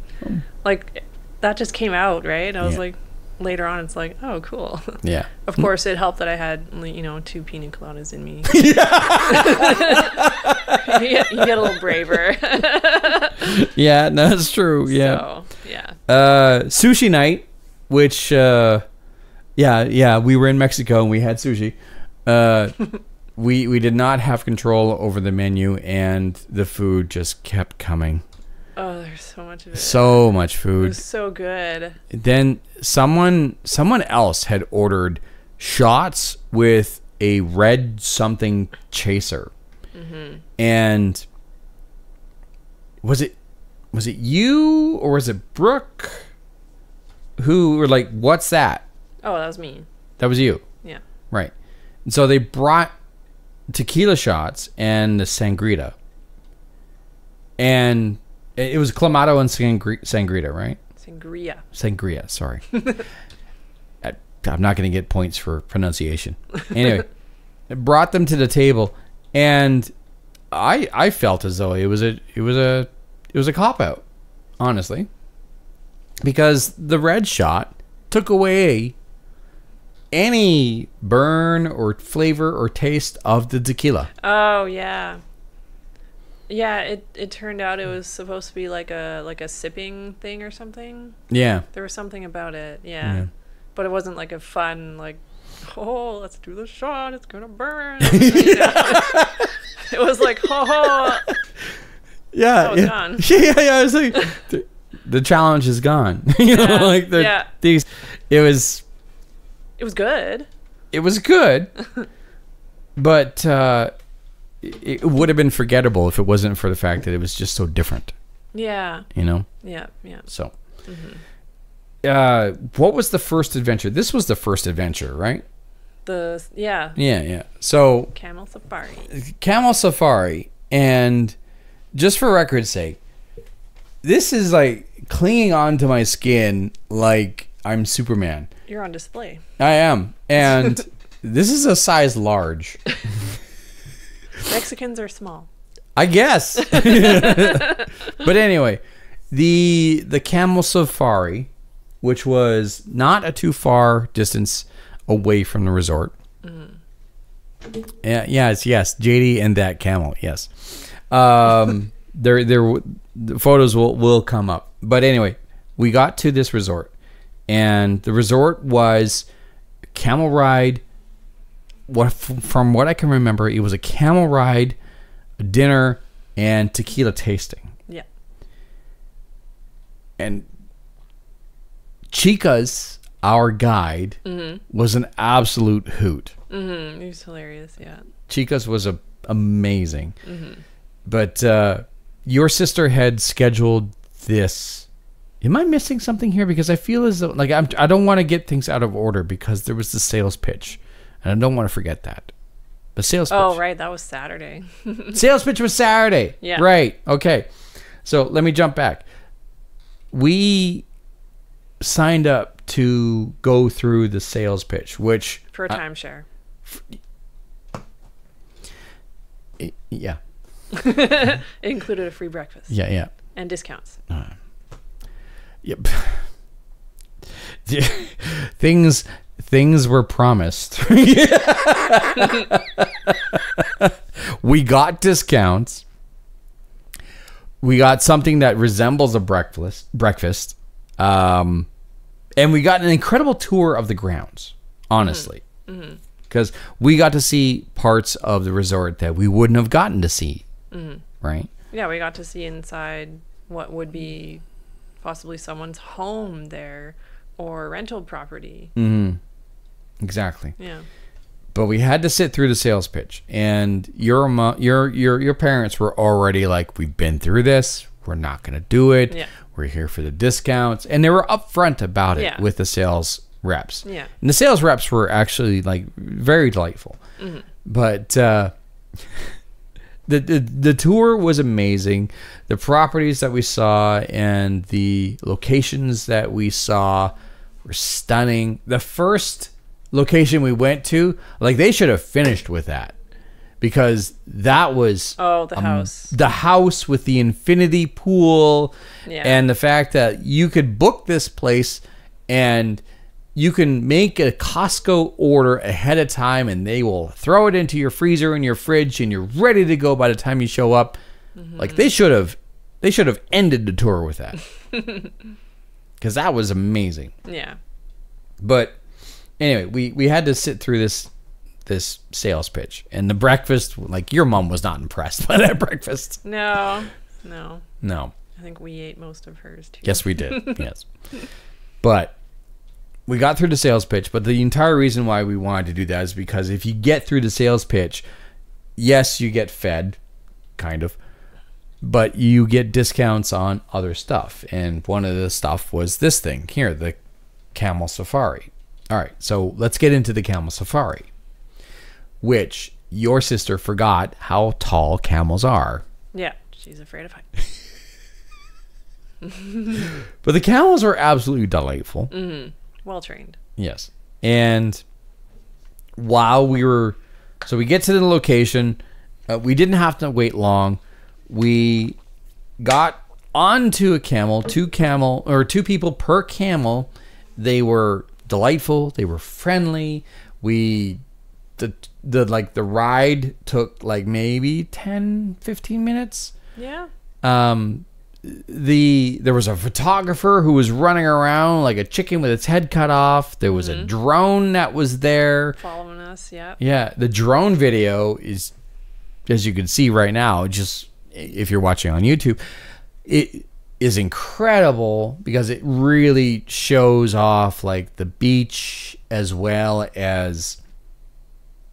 Like that just came out, right? I was yeah. like, later on, it's like, oh, cool. Yeah. Of course, it helped that I had, you know, two pina coladas in me. you, get, you get a little braver. yeah, no, that's true. Yeah. So, yeah. Uh, sushi night, which, uh, yeah, yeah, we were in Mexico and we had sushi. Uh, we we did not have control over the menu, and the food just kept coming. Oh, there's so much of it. So much food. It was so good. Then someone someone else had ordered shots with a red something chaser. Mm-hmm. And was it was it you or was it Brooke who were like, "What's that?" Oh, that was me. That was you. Yeah. Right. And so they brought tequila shots and the sangria. And it was clamato and sangri sangria, right? Sangria. Sangria, sorry. I, I'm not going to get points for pronunciation. Anyway, it brought them to the table, and I I felt as though it was a it was a it was a cop out, honestly, because the red shot took away any burn or flavor or taste of the tequila. Oh yeah. Yeah, it it turned out it was supposed to be like a like a sipping thing or something. Yeah, there was something about it. Yeah, yeah. But it wasn't like a fun like, oh, let's do the shot, it's gonna burn. It was like, ho ho. Yeah, oh, yeah. Gone. Yeah, yeah. It was like the, the challenge is gone. You know, yeah, like the, yeah. these. It was. It was good. It was good, but. Uh, It would have been forgettable if it wasn't for the fact that it was just so different. Yeah. You know? Yeah, yeah. So, mm-hmm. uh, what was the first adventure? This was the first adventure, right? The, yeah. Yeah, yeah. So, Camel Safari. Camel Safari. And just for record's sake, this is like clinging on to my skin like I'm Superman. You're on display. I am. And this is a size large. Mexicans are small. I guess. But anyway, the the camel safari, which was not a too far distance away from the resort. Mm. Yeah, yes, yes. J D and that camel, yes. Um, there, there. The photos will will come up. But anyway, we got to this resort, and the resort was camel ride. What from what I can remember, it was a camel ride, a dinner, and tequila tasting. Yeah. And Chicas, our guide, mm-hmm. was an absolute hoot. Mm-hmm. He was hilarious, yeah. Chicas was a, amazing. Mm-hmm. But uh, your sister had scheduled this. Am I missing something here? Because I feel as though, like, I'm, I don't want to get things out of order because there was the sales pitch. And I don't want to forget that. The sales pitch. Oh, right. That was Saturday. Sales pitch was Saturday. Yeah. Right. Okay. So let me jump back. We signed up to go through the sales pitch, which... For a timeshare. Uh, yeah. It included a free breakfast. Yeah, yeah. And discounts. Uh, yep. Things... Things were promised. We got discounts. We got something that resembles a breakfast. Breakfast, um, and we got an incredible tour of the grounds. Honestly, because mm-hmm. we got to see parts of the resort that we wouldn't have gotten to see. Mm-hmm. Right? Yeah, we got to see inside what would be possibly someone's home there or rental property. Mm-hmm. Exactly. Yeah. But we had to sit through the sales pitch, and your your your your parents were already like, "We've been through this. We're not going to do it. Yeah. We're here for the discounts," and they were upfront about it yeah. with the sales reps. Yeah. And the sales reps were actually like very delightful. Mm-hmm. But uh, the, the the tour was amazing. The properties that we saw and the locations that we saw were stunning. The first location we went to, like, they should have finished with that, because that was oh the um, house the house with the infinity pool, yeah. and the fact that you could book this place and you can make a Costco order ahead of time and they will throw it into your freezer and your fridge and you're ready to go by the time you show up. Mm-hmm. Like, they should have they should have ended the tour with that, because that was amazing. Yeah. But anyway, we, we had to sit through this this sales pitch. And the breakfast, like, your mom was not impressed by that breakfast. No, no. No. I think we ate most of hers, too. Yes, we did, yes. But we got through the sales pitch. But the entire reason why we wanted to do that is because if you get through the sales pitch, yes, you get fed, kind of, but you get discounts on other stuff. And one of the stuff was this thing here, the camel safari. All right, so let's get into the camel safari, which your sister forgot how tall camels are. Yeah, she's afraid of heights. But the camels are absolutely delightful. Mm-hmm. Well trained. Yes. And while we were, so we get to the location, uh, we didn't have to wait long. We got onto a camel, two camel or two people per camel. They were delightful, they were friendly. We the the like the ride took like maybe ten fifteen minutes. Yeah. Um the there was a photographer who was running around like a chicken with its head cut off. There was mm-hmm. a drone that was there following us. Yeah. Yeah, the drone video is, as you can see right now, just if you're watching on YouTube, it is incredible because it really shows off like the beach as well as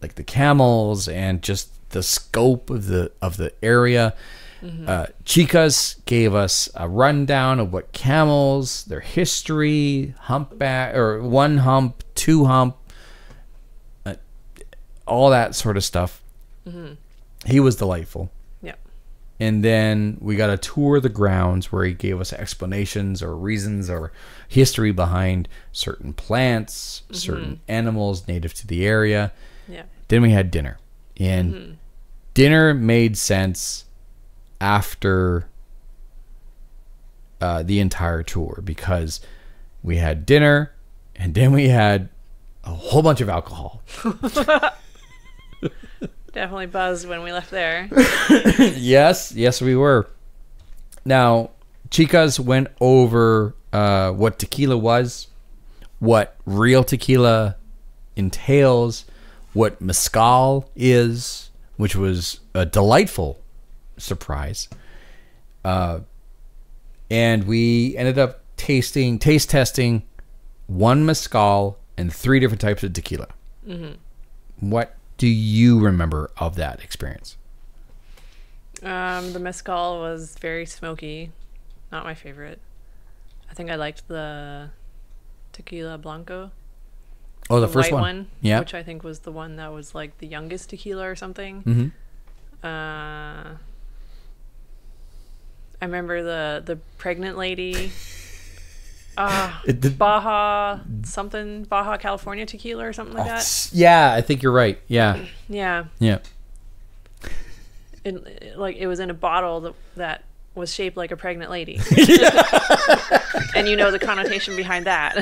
like the camels and just the scope of the of the area. Mm-hmm. uh, Chicas gave us a rundown of what camels, their history, humpback or one hump, two hump, uh, all that sort of stuff. Mm-hmm. He was delightful. Yeah. And then we got a tour of the grounds where he gave us explanations or reasons or history behind certain plants, mm-hmm. certain animals native to the area. Yeah. Then we had dinner. And mm-hmm. dinner made sense after uh, the entire tour, because we had dinner and then we had a whole bunch of alcohol. Definitely buzzed when we left there. Yes, yes we were. Now, Chicas went over uh, what tequila was, what real tequila entails, what mezcal is, which was a delightful surprise. Uh, and we ended up tasting, taste testing one mezcal and three different types of tequila. Mm-hmm. What do you remember of that experience? Um, the mezcal was very smoky. Not my favorite. I think I liked the tequila blanco. Oh, the, the first white one. one. Yeah. Which I think was the one that was like the youngest tequila or something. Mm-hmm. Uh, I remember the, the pregnant lady. Uh, it did, Baja something, Baja California tequila or something like oh, that. Yeah, I think you're right. Yeah. Yeah. Yeah. It, it, like it was in a bottle that, that was shaped like a pregnant lady. And you know the connotation behind that.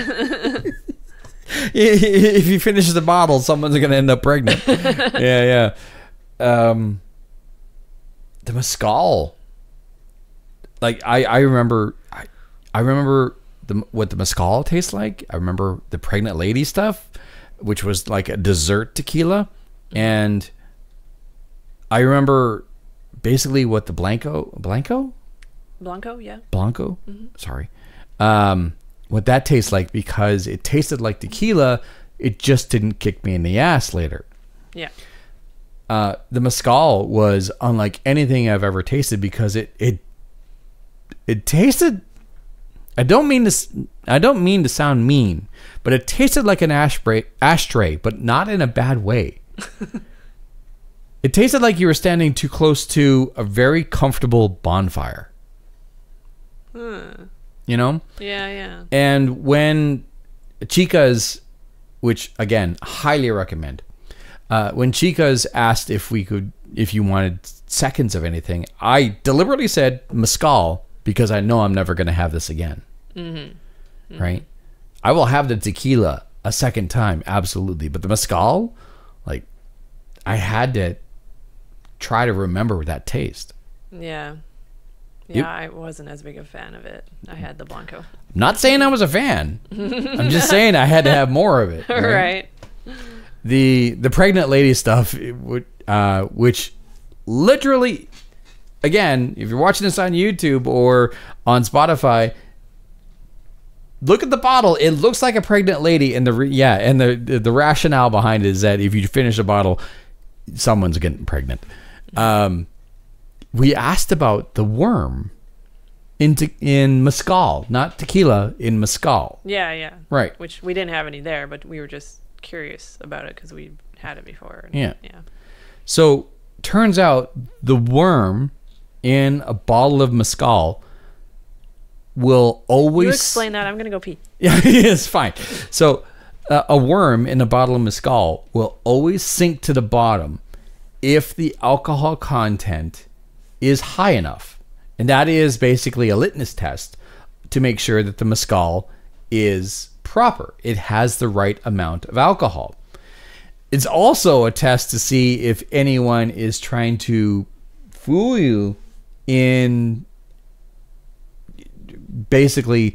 If you finish the bottle, someone's going to end up pregnant. Yeah, yeah. Um, the mezcal. Like I, I remember, I, I remember. The, what the mezcal tastes like. I remember the pregnant lady stuff, which was like a dessert tequila. And I remember basically what the Blanco, Blanco? Blanco, yeah. Blanco, mm-hmm. sorry. Um, what that tastes like, because it tasted like tequila. It just didn't kick me in the ass later. Yeah. Uh, the mezcal was unlike anything I've ever tasted, because it, it, it tasted... I don't mean to. I don't mean to sound mean, but it tasted like an ashtray, ashtray, but not in a bad way. It tasted like you were standing too close to a very comfortable bonfire. Hmm. You know. Yeah, yeah. And when Chicas, which again highly recommend, uh, when Chicas asked if we could, if you wanted seconds of anything, I deliberately said mezcal, because I know I'm never going to have this again. Mm-hmm. Mm-hmm. Right? I will have the tequila a second time, absolutely. But the mezcal, like, I had to try to remember that taste. Yeah. Yeah, yep. I wasn't as big a fan of it. I had the Blanco. Not saying I was a fan. I'm just saying I had to have more of it. Right? Right. The, the pregnant lady stuff, it would, uh, which literally... Again, if you're watching this on YouTube or on Spotify, look at the bottle. It looks like a pregnant lady, and the re yeah, and the, the the rationale behind it is that if you finish a bottle, someone's getting pregnant. Um, we asked about the worm in in mezcal, not tequila, in mezcal. Yeah, yeah, right. Which we didn't have any there, but we were just curious about it because we had it before. And, yeah, yeah. So turns out the worm in a bottle of mezcal will always... You explain that. I'm going to go pee. Yeah, it's fine. So uh, a worm in a bottle of mezcal will always sink to the bottom if the alcohol content is high enough. And that is basically a litmus test to make sure that the mezcal is proper. It has the right amount of alcohol. It's also a test to see if anyone is trying to fool you in basically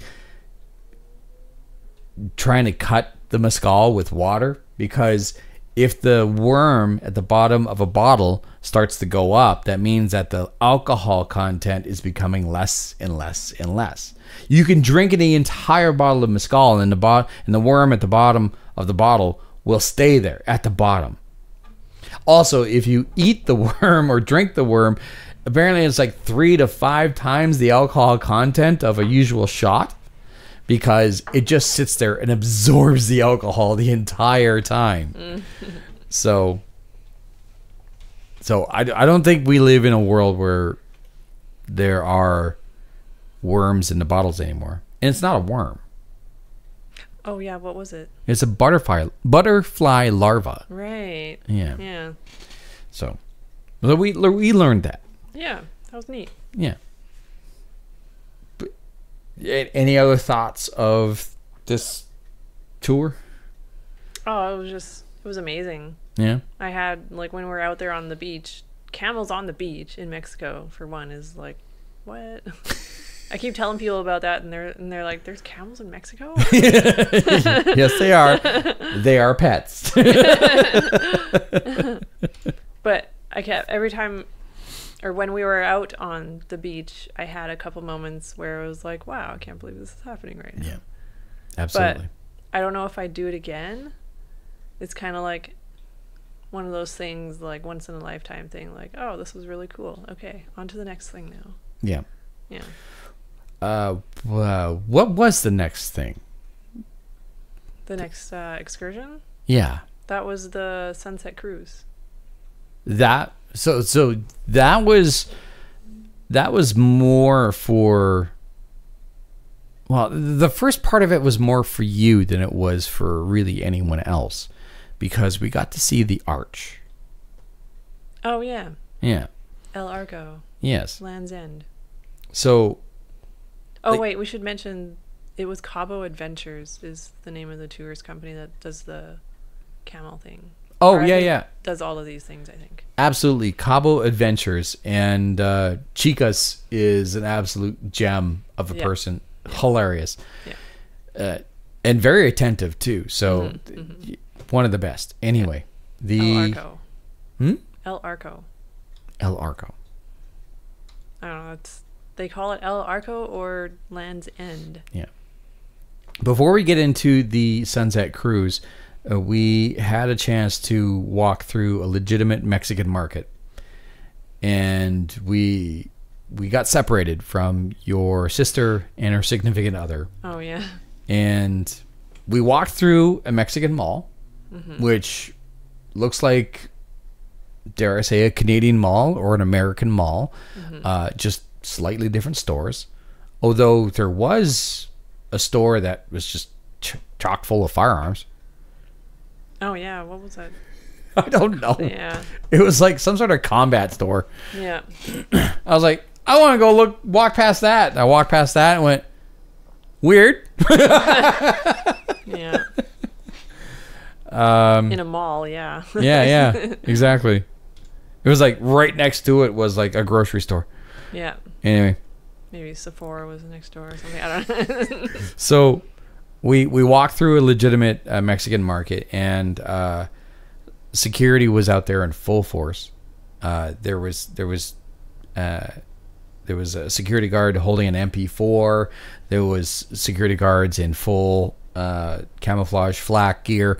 trying to cut the mezcal with water, because if the worm at the bottom of a bottle starts to go up, that means that the alcohol content is becoming less and less and less. You can drink the entire bottle of mezcal, and the bo- and the worm at the bottom of the bottle will stay there at the bottom. Also, if you eat the worm or drink the worm, apparently it's like three to five times the alcohol content of a usual shot, because it just sits there and absorbs the alcohol the entire time. So, so I, I don't think we live in a world where there are worms in the bottles anymore. And it's not a worm. Oh, yeah. What was it? It's a butterfly butterfly larva. Right. Yeah. Yeah. So, so we, we learned that. Yeah. That was neat. Yeah. But, any other thoughts of this tour? Oh, it was just, it was amazing. Yeah. I had, like, when we were out there on the beach, camels on the beach in Mexico, for one, is like, what? I keep telling people about that, and they're and they're like, "There's camels in Mexico." Yes, they are. They are pets. But I kept every time, or when we were out on the beach, I had a couple moments where I was like, "Wow, I can't believe this is happening right now." Yeah, absolutely. But I don't know if I do it again. It's kind of like one of those things, like once in a lifetime thing. Like, oh, this was really cool. Okay, on to the next thing now. Yeah. Yeah. Uh, uh, what was the next thing? The next uh, excursion? Yeah. That was the sunset cruise. That so so that was that was more for. Well, the first part of it was more for you than it was for really anyone else, because we got to see the arch. Oh yeah. Yeah. El Arco. Yes. Land's End. So. Oh, wait, we should mention it was Cabo Adventures is the name of the tourist company that does the camel thing. Oh, or yeah, yeah. Does all of these things, I think. Absolutely. Cabo Adventures. And uh, Chicas is an absolute gem of a yeah. person. Yeah. Hilarious. Yeah. Uh, and very attentive, too. So mm-hmm, mm-hmm. one of the best. Anyway. Yeah. The... El Arco. Hmm? El Arco. El Arco. I don't know. It's... They call it El Arco or Land's End. Yeah. Before we get into the sunset cruise, uh, we had a chance to walk through a legitimate Mexican market, and we we got separated from your sister and her significant other. Oh yeah. And we walked through a Mexican mall, mm-hmm. which looks like, dare I say, a Canadian mall or an American mall, mm-hmm. uh, just. Slightly different stores, although there was a store that was just ch chock full of firearms. Oh yeah, what was that? I don't know. Yeah, it was like some sort of combat store. Yeah. I was like, I want to go look, walk past that. And I walked past that and went, weird. Yeah. Um, in a mall, yeah. Yeah, yeah, exactly. It was like right next to it was like a grocery store. Yeah. Anyway. Maybe Sephora was next door or something. I don't know. So we we walked through a legitimate uh, Mexican market, and uh, security was out there in full force. Uh, there was there was uh, there was a security guard holding an M P four. There was security guards in full uh, camouflage flak gear,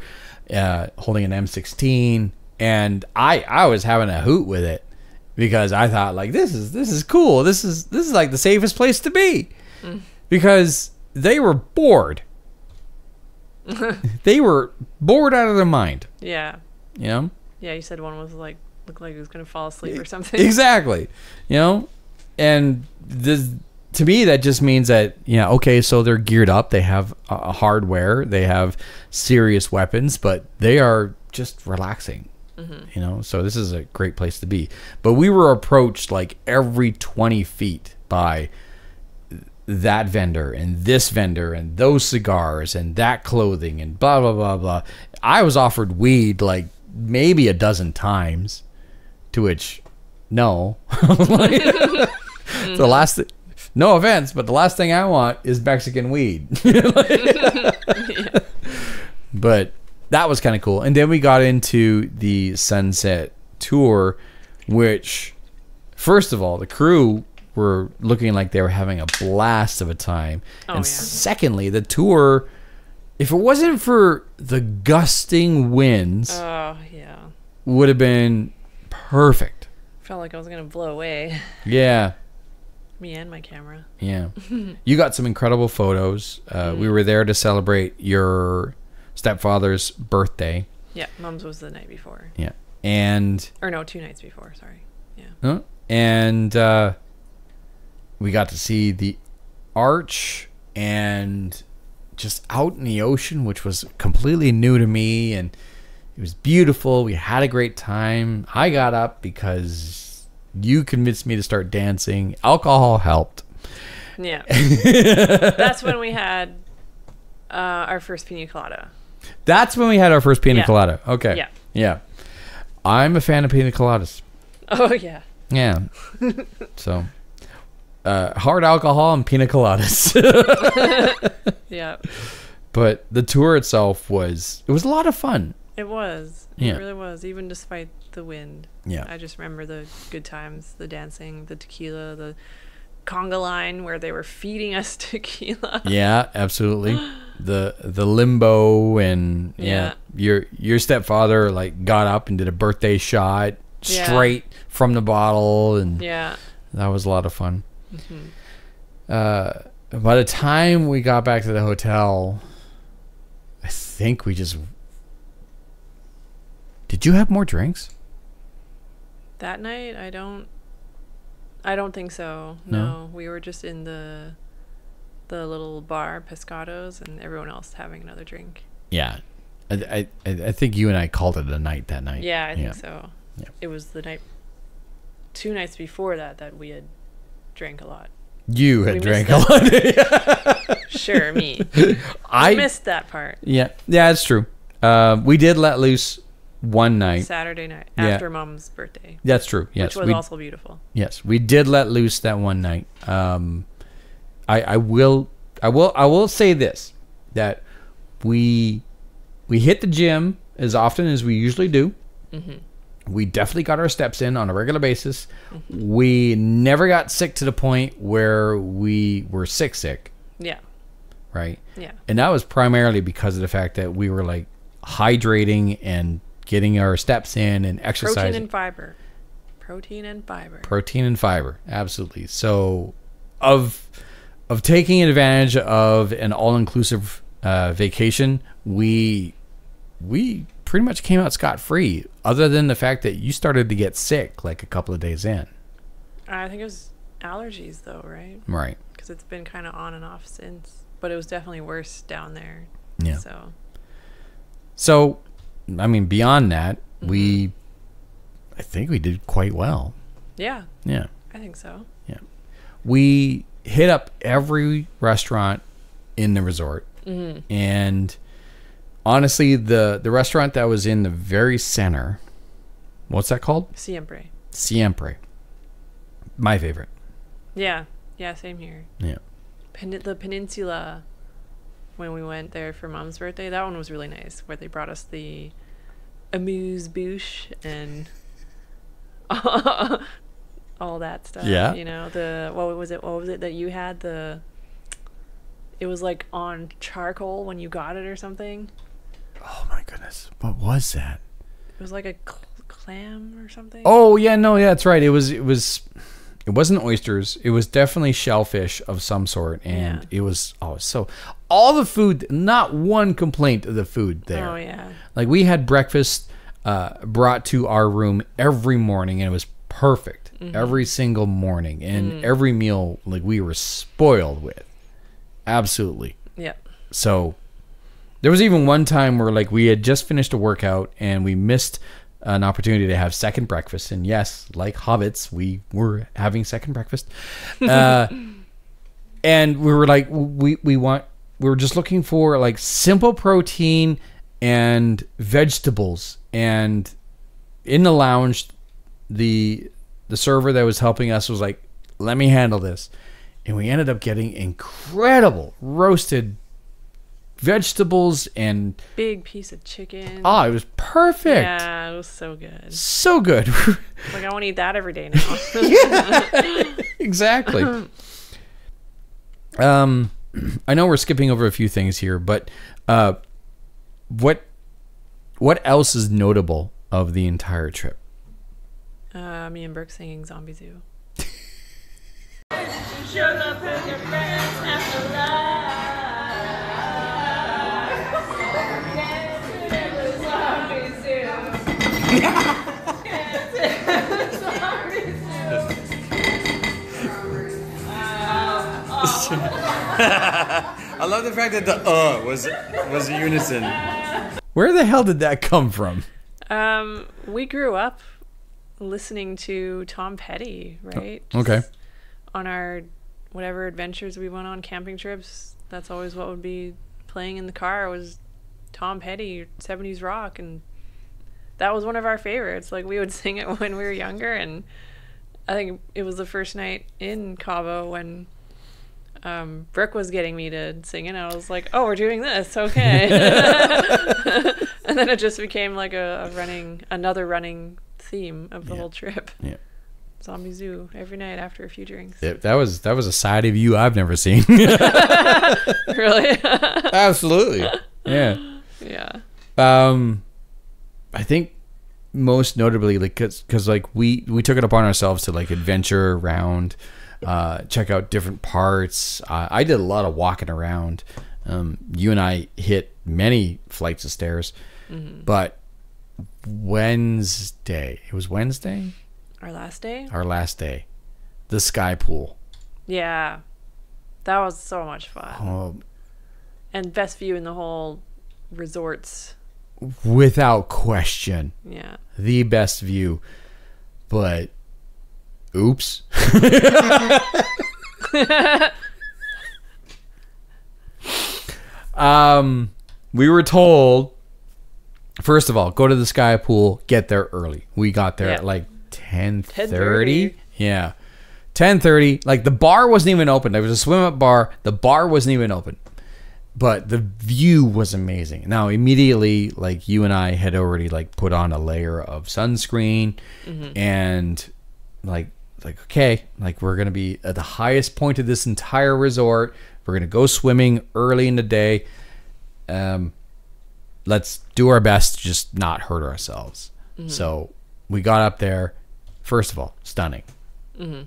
uh, holding an M sixteen, and I I was having a hoot with it. Because I thought, like, this is this is cool. This is this is like the safest place to be, mm. because they were bored. They were bored out of their mind. Yeah. You know. Yeah, you said one was like looked like he was gonna fall asleep or something. Exactly. You know, and this to me that just means that you know, okay, so they're geared up. They have uh, hardware. They have serious weapons, but they are just relaxing. You know, so this is a great place to be. But we were approached like every twenty feet by that vendor and this vendor and those cigars and that clothing and blah, blah, blah, blah. I was offered weed like maybe a dozen times, to which, no. Like, the last th no offense, but the last thing I want is Mexican weed. Like, yeah. But... that was kind of cool. And then we got into the sunset tour, which, first of all, the crew were looking like they were having a blast of a time. Oh, and yeah. Secondly, the tour, if it wasn't for the gusting winds, oh, yeah. would have been perfect. Felt like I was going to blow away. Yeah. Me and my camera. Yeah. You got some incredible photos. Uh, mm. We were there to celebrate your... stepfather's birthday. Yeah, mom's was the night before. Yeah, and or no, two nights before. Sorry. Yeah. And uh, we got to see the arch and just out in the ocean, which was completely new to me, and it was beautiful. We had a great time. I got up because you convinced me to start dancing. Alcohol helped. Yeah. That's when we had uh, our first pina colada. That's when we had our first pina yeah. colada. Okay. Yeah. Yeah. I'm a fan of pina coladas. Oh, yeah. Yeah. So, uh, hard alcohol and pina coladas. Yeah. But the tour itself was, it was a lot of fun. It was. Yeah. It really was, even despite the wind. Yeah. I just remember the good times, the dancing, the tequila, the conga line where they were feeding us tequila. Yeah, absolutely. The the limbo, and yeah, yeah, your your stepfather like got up and did a birthday shot straight yeah. from the bottle, and yeah, that was a lot of fun. Mm-hmm. Uh, by the time we got back to the hotel, I think we just. Did you have more drinks? That night, I don't. I don't think so. No, no, we were just in the, the little bar, Pescados, and everyone else having another drink. Yeah, I I, I think you and I called it a night that night. Yeah, I think yeah. so. Yeah. It was the night, two nights before that, that we had drank a lot. You had we drank a lot. Sure, me. I missed that part. Yeah, yeah, it's true. Uh, we did let loose. One night. Saturday night. After yeah. Mom's birthday. That's true. Yes. Which was we, also beautiful. Yes. We did let loose that one night. Um I I will I will I will say this, that we we hit the gym as often as we usually do. Mm-hmm. We definitely got our steps in on a regular basis. Mm-hmm. We never got sick to the point where we were sick sick. Yeah. Right? Yeah. And that was primarily because of the fact that we were like hydrating and getting our steps in and exercising. Protein and fiber. Protein and fiber. Protein and fiber. Absolutely. So of of taking advantage of an all-inclusive uh, vacation, we we pretty much came out scot-free, other than the fact that you started to get sick like a couple of days in. I think it was allergies though, right? Right. Because it's been kind of on and off since. But it was definitely worse down there. Yeah. So. So... I mean, beyond that, mm-hmm. we, I think we did quite well. Yeah. Yeah. I think so. Yeah. We hit up every restaurant in the resort. Mm-hmm. And honestly, the, the restaurant that was in the very center, what's that called? Siempre. Siempre. My favorite. Yeah. Yeah, same here. Yeah. Pen the Peninsula. When we went there for Mom's birthday, that one was really nice, where they brought us the amuse-bouche and all that stuff. Yeah, you know, the what was it? What was it that you had? The it was like on charcoal when you got it or something. Oh my goodness, what was that? It was like a cl clam or something. Oh yeah, no, yeah, that's right. It was it was. It wasn't oysters. It was definitely shellfish of some sort, and yeah. it was oh so. All the food, not one complaint of the food there. Oh yeah. Like we had breakfast uh, brought to our room every morning, and it was perfect mm-hmm. every single morning, and mm-hmm. every meal like we were spoiled with, absolutely. Yeah. So there was even one time where like we had just finished a workout and we missed an opportunity to have second breakfast, and yes, like hobbits, we were having second breakfast, uh, and we were like, we we want, we were just looking for like simple protein and vegetables, and in the lounge, the the server that was helping us was like, let me handle this, and we ended up getting incredible roasted vegetables and big piece of chicken. Oh, it was perfect. Yeah, it was so good. So good. Like I want to eat that every day now. Yeah, exactly. um, I know we're skipping over a few things here, but uh, what what else is notable of the entire trip? Uh, me and Brooke singing Zombie Zoo. I love the fact that the uh was was a unison. Where the hell did that come from? Um, we grew up listening to Tom Petty, right? Oh, okay. Just on our whatever adventures we went on, camping trips, that's always what would be playing in the car was Tom Petty, seventies rock, and that was one of our favorites. Like, we would sing it when we were younger, and I think it was the first night in Cabo when um, Brooke was getting me to sing it, and I was like, oh, we're doing this, okay. And then it just became like a, a running, another running theme of the yeah. whole trip. Yeah. Zombie Zoo every night after a few drinks. Yeah, that was that was a side of you I've never seen. Really? Absolutely. Yeah. Yeah. Um, I think most notably, like, cause, cause like we we took it upon ourselves to like adventure around, uh, check out different parts. Uh, I did a lot of walking around. Um, you and I hit many flights of stairs, mm-hmm. but Wednesday it was Wednesday. Our last day? Our last day. The sky pool. Yeah. That was so much fun. Um, and best view in the whole resorts. Without question. Yeah. The best view. But, oops. um, we were told, first of all, go to the sky pool, get there early. We got there yeah. at like ten thirty? Yeah. ten thirty. Like, the bar wasn't even open. There was a swim-up bar. The bar wasn't even open. But the view was amazing. Now, immediately, like, you and I had already, like, put on a layer of sunscreen. Mm-hmm. And, like, like okay. Like, we're going to be at the highest point of this entire resort. We're going to go swimming early in the day. Um, let's do our best to just not hurt ourselves. Mm-hmm. So, we got up there. First of all, stunning. Mm-hmm.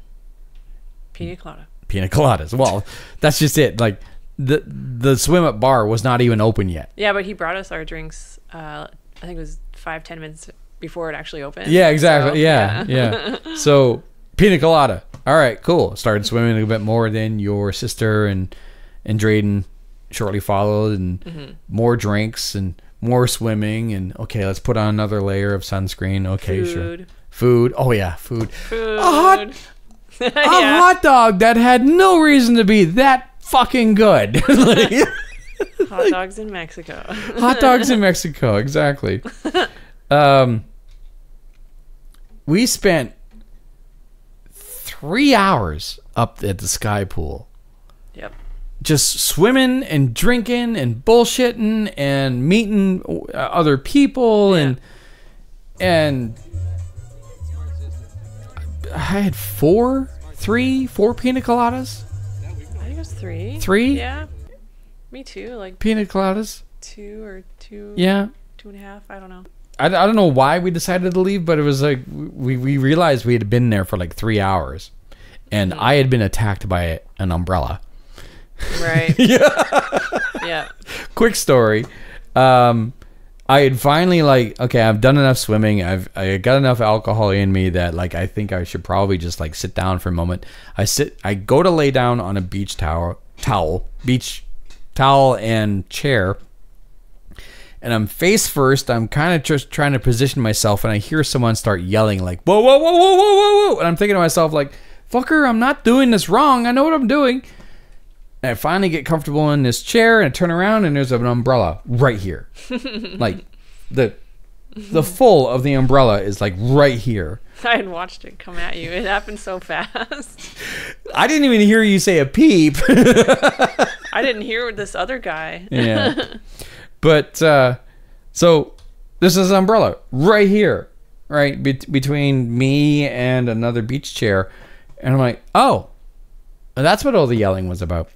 Pina colada. Pina coladas. Well, that's just it. Like, the the swim up bar was not even open yet. Yeah, but he brought us our drinks. Uh, I think it was five ten minutes before it actually opened. Yeah, exactly. So, yeah, yeah. yeah. So pina colada. All right, cool. Started swimming a bit more. Then your sister and and Drayden shortly followed, and mm-hmm. more drinks and more swimming. And okay, let's put on another layer of sunscreen. Okay, Food. sure. Food. Oh, yeah, food. Food. A, hot, a yeah. hot dog that had no reason to be that fucking good. Like, hot dogs in Mexico. Hot dogs in Mexico, exactly. Um, we spent three hours up at the sky pool. Yep. Just swimming and drinking and bullshitting and meeting other people yeah. and and... I had four, three, four pina coladas. I think it was three. Three? Yeah. Me too. Like pina coladas. Two or two. Yeah. Two and a half. I don't know. I, I don't know why we decided to leave, but it was like we, we realized we had been there for like three hours. And mm-hmm. I had been attacked by an umbrella. Right. yeah. yeah. Quick story. Um, I had finally, like, okay, I've done enough swimming. I've I got enough alcohol in me that, like, I think I should probably just, like, sit down for a moment. I sit, I go to lay down on a beach towel, towel, beach towel and chair. And I'm face first. I'm kind of just trying to position myself. And I hear someone start yelling, like, whoa, whoa, whoa, whoa, whoa, whoa, whoa. And I'm thinking to myself, like, fucker, I'm not doing this wrong. I know what I'm doing. And I finally get comfortable in this chair, and I turn around, and there's an umbrella right here. Like, the the full of the umbrella is, like, right here. I had watched it come at you. It happened so fast. I didn't even hear you say a peep. I didn't hear this other guy. Yeah. But, uh, so, this is an umbrella right here, right, be between me and another beach chair. And I'm like, oh, that's what all the yelling was about.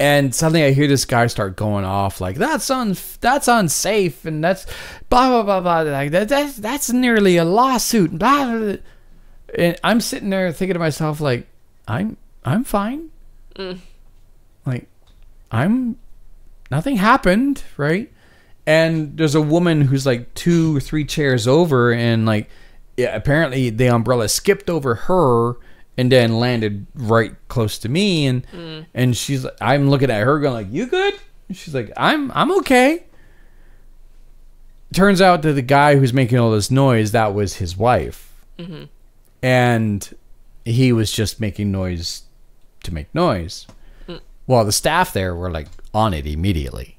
And suddenly I hear this guy start going off like, that's un that's unsafe, and that's blah blah blah blah, like that that's that's nearly a lawsuit, blah, blah, blah. And I'm sitting there thinking to myself, like, I'm I'm fine. Mm. Like, I'm nothing happened, right? And there's a woman who's like two or three chairs over, and like yeah, apparently the umbrella skipped over her and then landed right close to me, and mm. and she's, I'm looking at her going like, you good? And she's like, I'm I'm okay. Turns out that the guy who's making all this noise, that was his wife, mm-hmm. and he was just making noise to make noise. Mm. Well, the staff there were like on it immediately,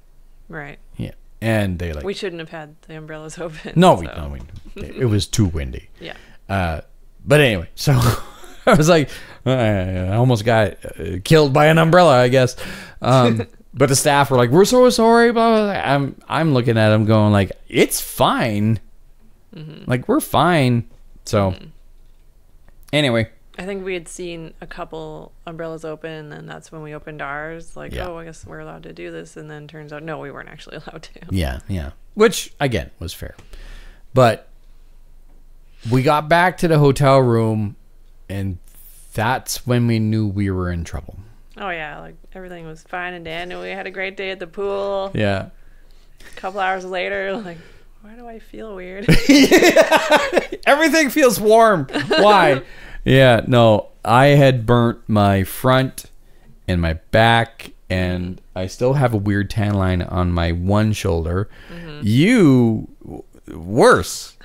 right? Yeah, and they like, we shouldn't have had the umbrellas open. No, so. we, no, we, it was too windy. Yeah. Uh, but anyway, so I was like, I almost got killed by an umbrella, I guess. Um, But the staff were like, "We're so sorry." Blah, blah, blah. I'm I'm looking at them, going like, "It's fine." Mm-hmm. Like, we're fine. So mm-hmm. anyway, I think we had seen a couple umbrellas open, and then that's when we opened ours. Like, yeah. oh, I guess we're allowed to do this. And then turns out, no, we weren't actually allowed to. Yeah, yeah. Which again was fair, but we got back to the hotel room, and that's when we knew we were in trouble. Oh yeah, like everything was fine and dandy. We had a great day at the pool. Yeah. A couple hours later, like, why do I feel weird? Everything feels warm. Why? Yeah, no, I had burnt my front and my back, and I still have a weird tan line on my one shoulder. Mm-hmm. You, worse.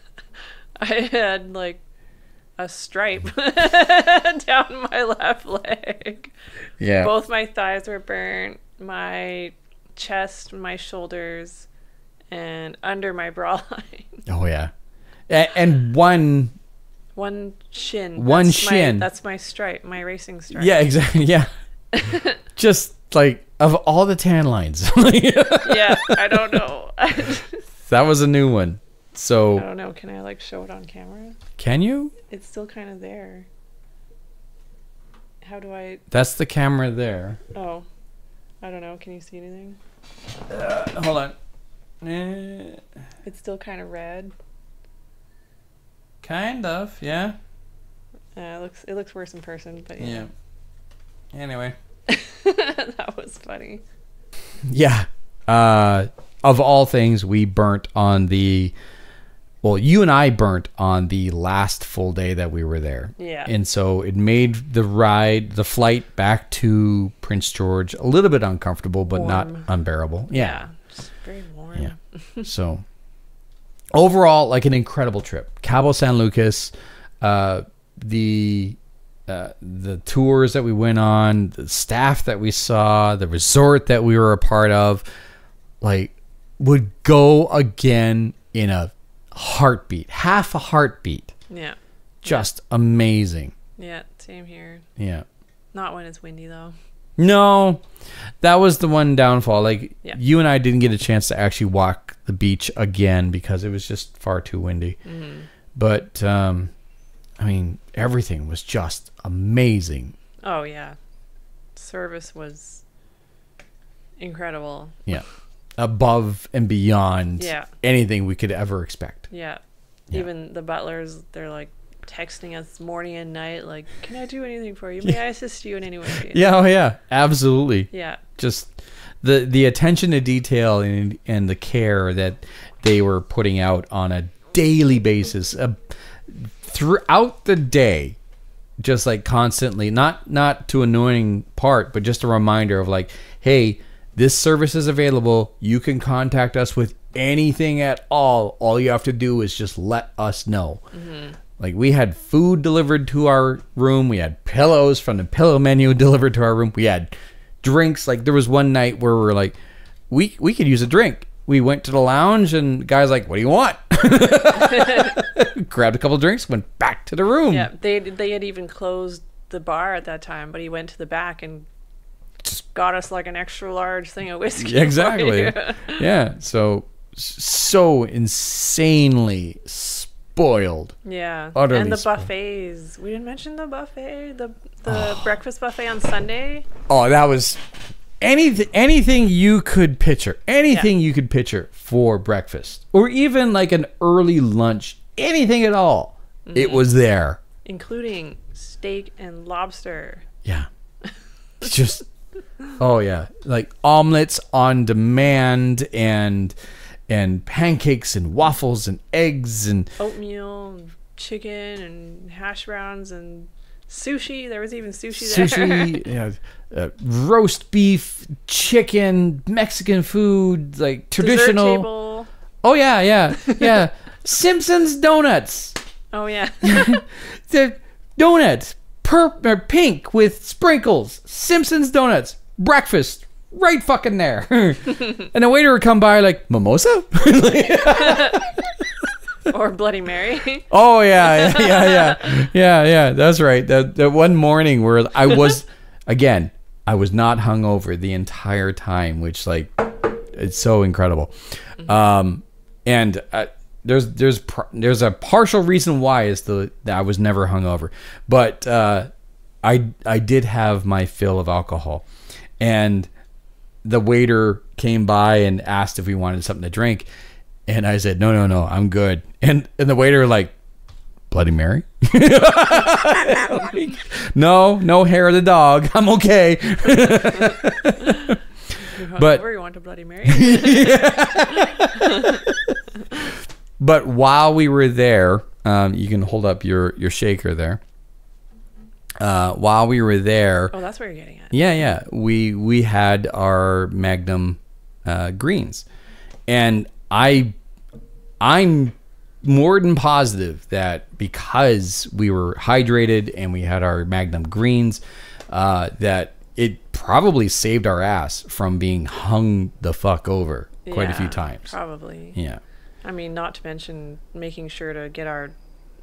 I had like a stripe down my left leg. Yeah. Both my thighs were burnt, my chest, my shoulders, and under my bra line. Oh, yeah. And, and one... One shin. One that's shin. My, that's my stripe, my racing stripe. Yeah, exactly. Yeah. Just, like, of all the tan lines. Yeah, I don't know. That was a new one. So I don't know. Can I like show it on camera? Can you? It's still kind of there. How do I? That's the camera there. Oh, I don't know. Can you see anything? Uh, hold on. Eh. It's still kind of red. Kind of, yeah. Uh, it looks it looks worse in person, but yeah. yeah. Anyway. That was funny. Yeah. Uh, of all things, we burnt on the. Well, you and I burnt on the last full day that we were there. Yeah. And so it made the ride, the flight back to Prince George a little bit uncomfortable, but warm. Not unbearable. Yeah. It's yeah, very warm. Yeah. So overall, like an incredible trip. Cabo San Lucas, uh, the, uh, the tours that we went on, the staff that we saw, the resort that we were a part of, like would go again in a heartbeat, half a heartbeat. Yeah, just yeah. amazing. Yeah, same here. Yeah, not when it's windy though. No, that was the one downfall. Like yeah. you and I didn't get a chance to actually walk the beach again because it was just far too windy. Mm-hmm. But um I mean, everything was just amazing. Oh yeah, service was incredible. Yeah. Above and beyond yeah. anything we could ever expect. Yeah. yeah. Even the butlers, they're like texting us morning and night, like, can I do anything for you? May yeah. I assist you in any way? You yeah, know? Oh yeah, absolutely. Yeah. Just the the attention to detail and, and the care that they were putting out on a daily basis uh, throughout the day, just like constantly, not, not to annoying part, but just a reminder of like, hey, this service is available. You can contact us with anything at all. All you have to do is just let us know. Mm-hmm. Like we had food delivered to our room. We had pillows from the pillow menu delivered to our room. We had drinks. Like there was one night where we were like, we, we could use a drink. We went to the lounge and the guy's like, what do you want? Grabbed a couple of drinks, went back to the room. Yeah, they, they had even closed the bar at that time, but he went to the back and got us like an extra large thing of whiskey. Exactly. Yeah. So, so insanely spoiled. Yeah. Utterly and the spoiled. Buffets. We didn't mention the buffet, the the oh. breakfast buffet on Sunday. Oh, that was anything anything you could picture. Anything yeah. you could picture for breakfast or even like an early lunch, anything at all. Mm-hmm. It was there, including steak and lobster. Yeah. It's just oh yeah, like omelets on demand and and pancakes and waffles and eggs and oatmeal and chicken and hash browns and Sushi. There was even sushi there. Sushi, you know, uh, roast beef, chicken, Mexican food, like traditional. Dessert table. Oh, yeah, yeah, yeah. Simpson's donuts. Oh, yeah. The donuts, purp or pink with sprinkles. Simpson's donuts. Breakfast. Right fucking there. And the waiter would come by like, mimosa? Or Bloody Mary. Oh, yeah, yeah, yeah, yeah, yeah. That's right. That, that one morning where I was, again, I was not hungover the entire time, which, like, it's so incredible. Mm-hmm. Um, and I, there's there's there's a partial reason why is the that I was never hungover, but uh, I I did have my fill of alcohol, and the waiter came by and asked if we wanted something to drink. And I said, no, no, no, I'm good. And and the waiter like, Bloody Mary? Like, no, no hair of the dog. I'm okay. But you want a Bloody Mary? But while we were there, um, you can hold up your, your shaker there. Uh, while we were there. Oh, that's where you're getting at. Yeah, yeah. We, we had our Magnum uh, greens. And I, I'm more than positive that because we were hydrated and we had our Magnum greens, uh, that it probably saved our ass from being hung the fuck over quite yeah, a few times. Probably. Yeah. I mean, not to mention making sure to get our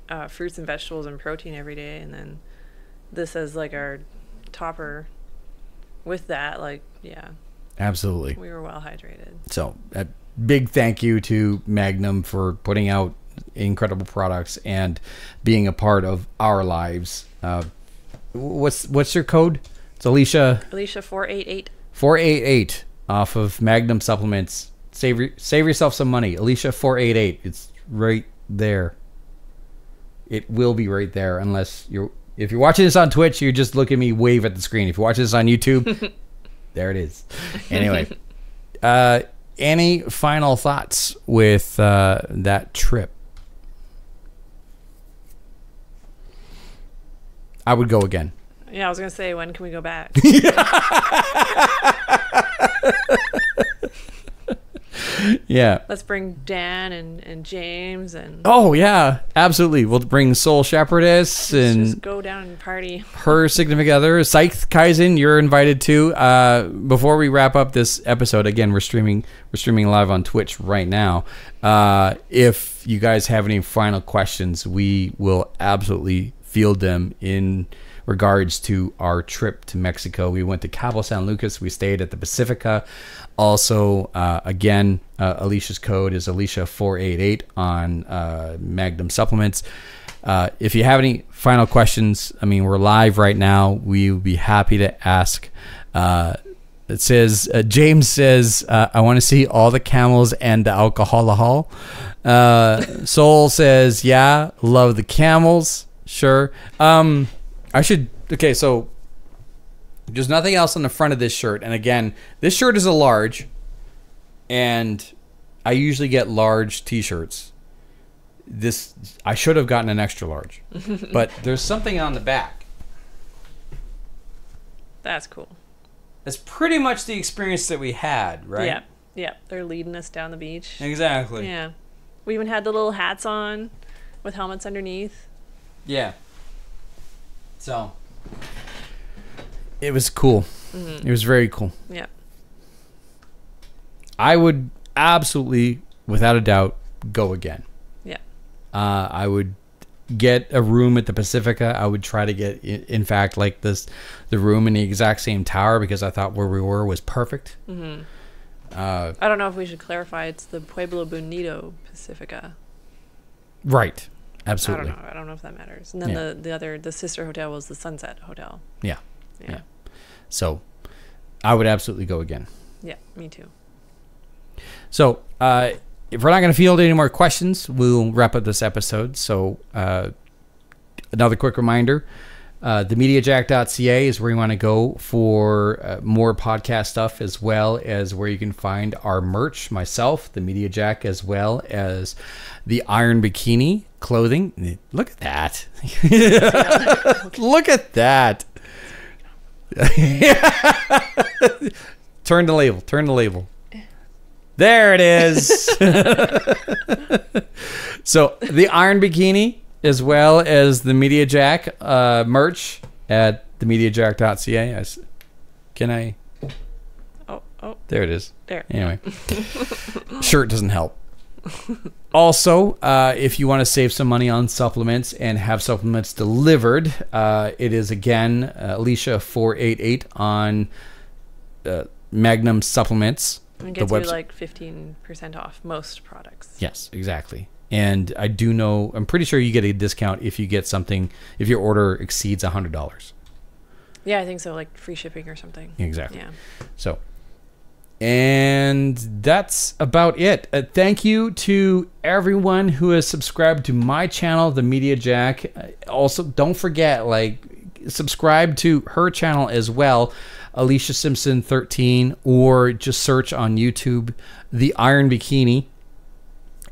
uh, fruits and vegetables and protein every day, and then this as like our topper with that. Like, yeah. Absolutely. We were well hydrated. So. Uh, Big thank you to Magnum for putting out incredible products and being a part of our lives. Uh, what's what's your code? It's Alicia. Alicia four eight eight. Four eight eight off of Magnum supplements. Save save yourself some money. Alicia four eight eight. It's right there. It will be right there unless you're if you're watching this on Twitch. You just look at me wave at the screen. If you're watching this on YouTube, there it is. Anyway. Uh, Any final thoughts with uh, that trip? I would go again. Yeah, I was going to say, when can we go back? Yeah. Let's bring Dan and, and James. and. Oh, yeah, absolutely. We'll bring Soul Shepherdess. Let's and just go down and party. Her significant other, Scythe Kaizen, you're invited too. Uh, before we wrap up this episode, again, we're streaming, we're streaming live on Twitch right now. Uh, if you guys have any final questions, we will absolutely field them in regards to our trip to Mexico. We went to Cabo San Lucas. We stayed at the Pacifica. Also, uh, again, uh, Alicia's code is Alicia four eight eight on uh, Magnum Supplements. Uh, if you have any final questions, I mean, we're live right now. We would be happy to ask. Uh, it says, uh, James says, uh, I want to see all the camels and the alcohol. Uh, Soul says, yeah, love the camels. Sure. Um, I should, okay, so there's nothing else on the front of this shirt. And again, this shirt is a large, and I usually get large t-shirts. This, I should have gotten an extra large, but there's something on the back. That's cool. That's pretty much the experience that we had, right? Yeah, yeah. They're leading us down the beach. Exactly. Yeah. We even had the little hats on with helmets underneath. Yeah. So it was cool. Mm-hmm. It was very cool. Yeah. I would absolutely, without a doubt, go again. Yeah. Uh, I would get a room at the Pacifica. I would try to get, in fact, like this, the room in the exact same tower, because I thought where we were was perfect. Mm-hmm. uh, I don't know if we should clarify. It's the Pueblo Bonito Pacifica. Right. Absolutely. I don't know. I don't know if that matters. And then yeah. the, the other, the sister hotel was the Sunset Hotel. Yeah. yeah. Yeah. So I would absolutely go again. Yeah, me too. So uh, if we're not going to field any more questions, we'll wrap up this episode. So uh, another quick reminder. Uh, the media jack dot c a is where you want to go for uh, more podcast stuff, as well as where you can find our merch, myself, the Media Jack, as well as the Iron Bikini clothing. Look at that. Look at that. Turn the label. Turn the label. There it is. So the Iron Bikini, as well as the Media Jack uh, merch at the media jack dot c a. I, can I? Oh, oh. There it is. There. Anyway. Shirt doesn't help. Also, uh, if you want to save some money on supplements and have supplements delivered, uh, it is, again, uh, Alicia four eight eight on uh, Magnum Supplements. It gets you like fifteen percent off most products. Yes, exactly. And I do know, I'm pretty sure you get a discount if you get something, if your order exceeds one hundred dollars. Yeah, I think so, like free shipping or something. Exactly. Yeah. So, and that's about it. Uh, thank you to everyone who has subscribed to my channel, The Media Jack. Also, don't forget, like, subscribe to her channel as well, Alicia Simpson thirteen, or just search on YouTube, The Iron Bikini,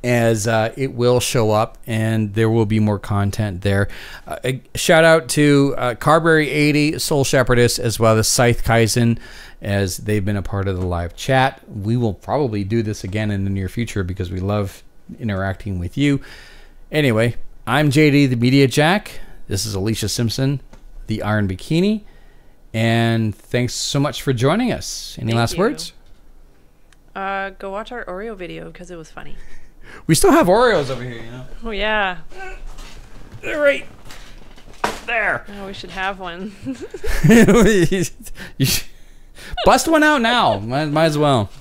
as uh, it will show up and there will be more content there. Uh, a shout out to uh, Carberry eighty, Soul Shepherdess, as well as Scythe Kaizen, as they've been a part of the live chat. We will probably do this again in the near future because we love interacting with you. Anyway, I'm J D, the Media Jack. This is Alicia Simpson, the Iron Bikini. And thanks so much for joining us. Any Thank last you. words? Uh, go watch our Oreo video because it was funny. We still have Oreos over here, you know. Oh, yeah. They're right there. Oh, we should have one. Bust one out now. Might, might as well.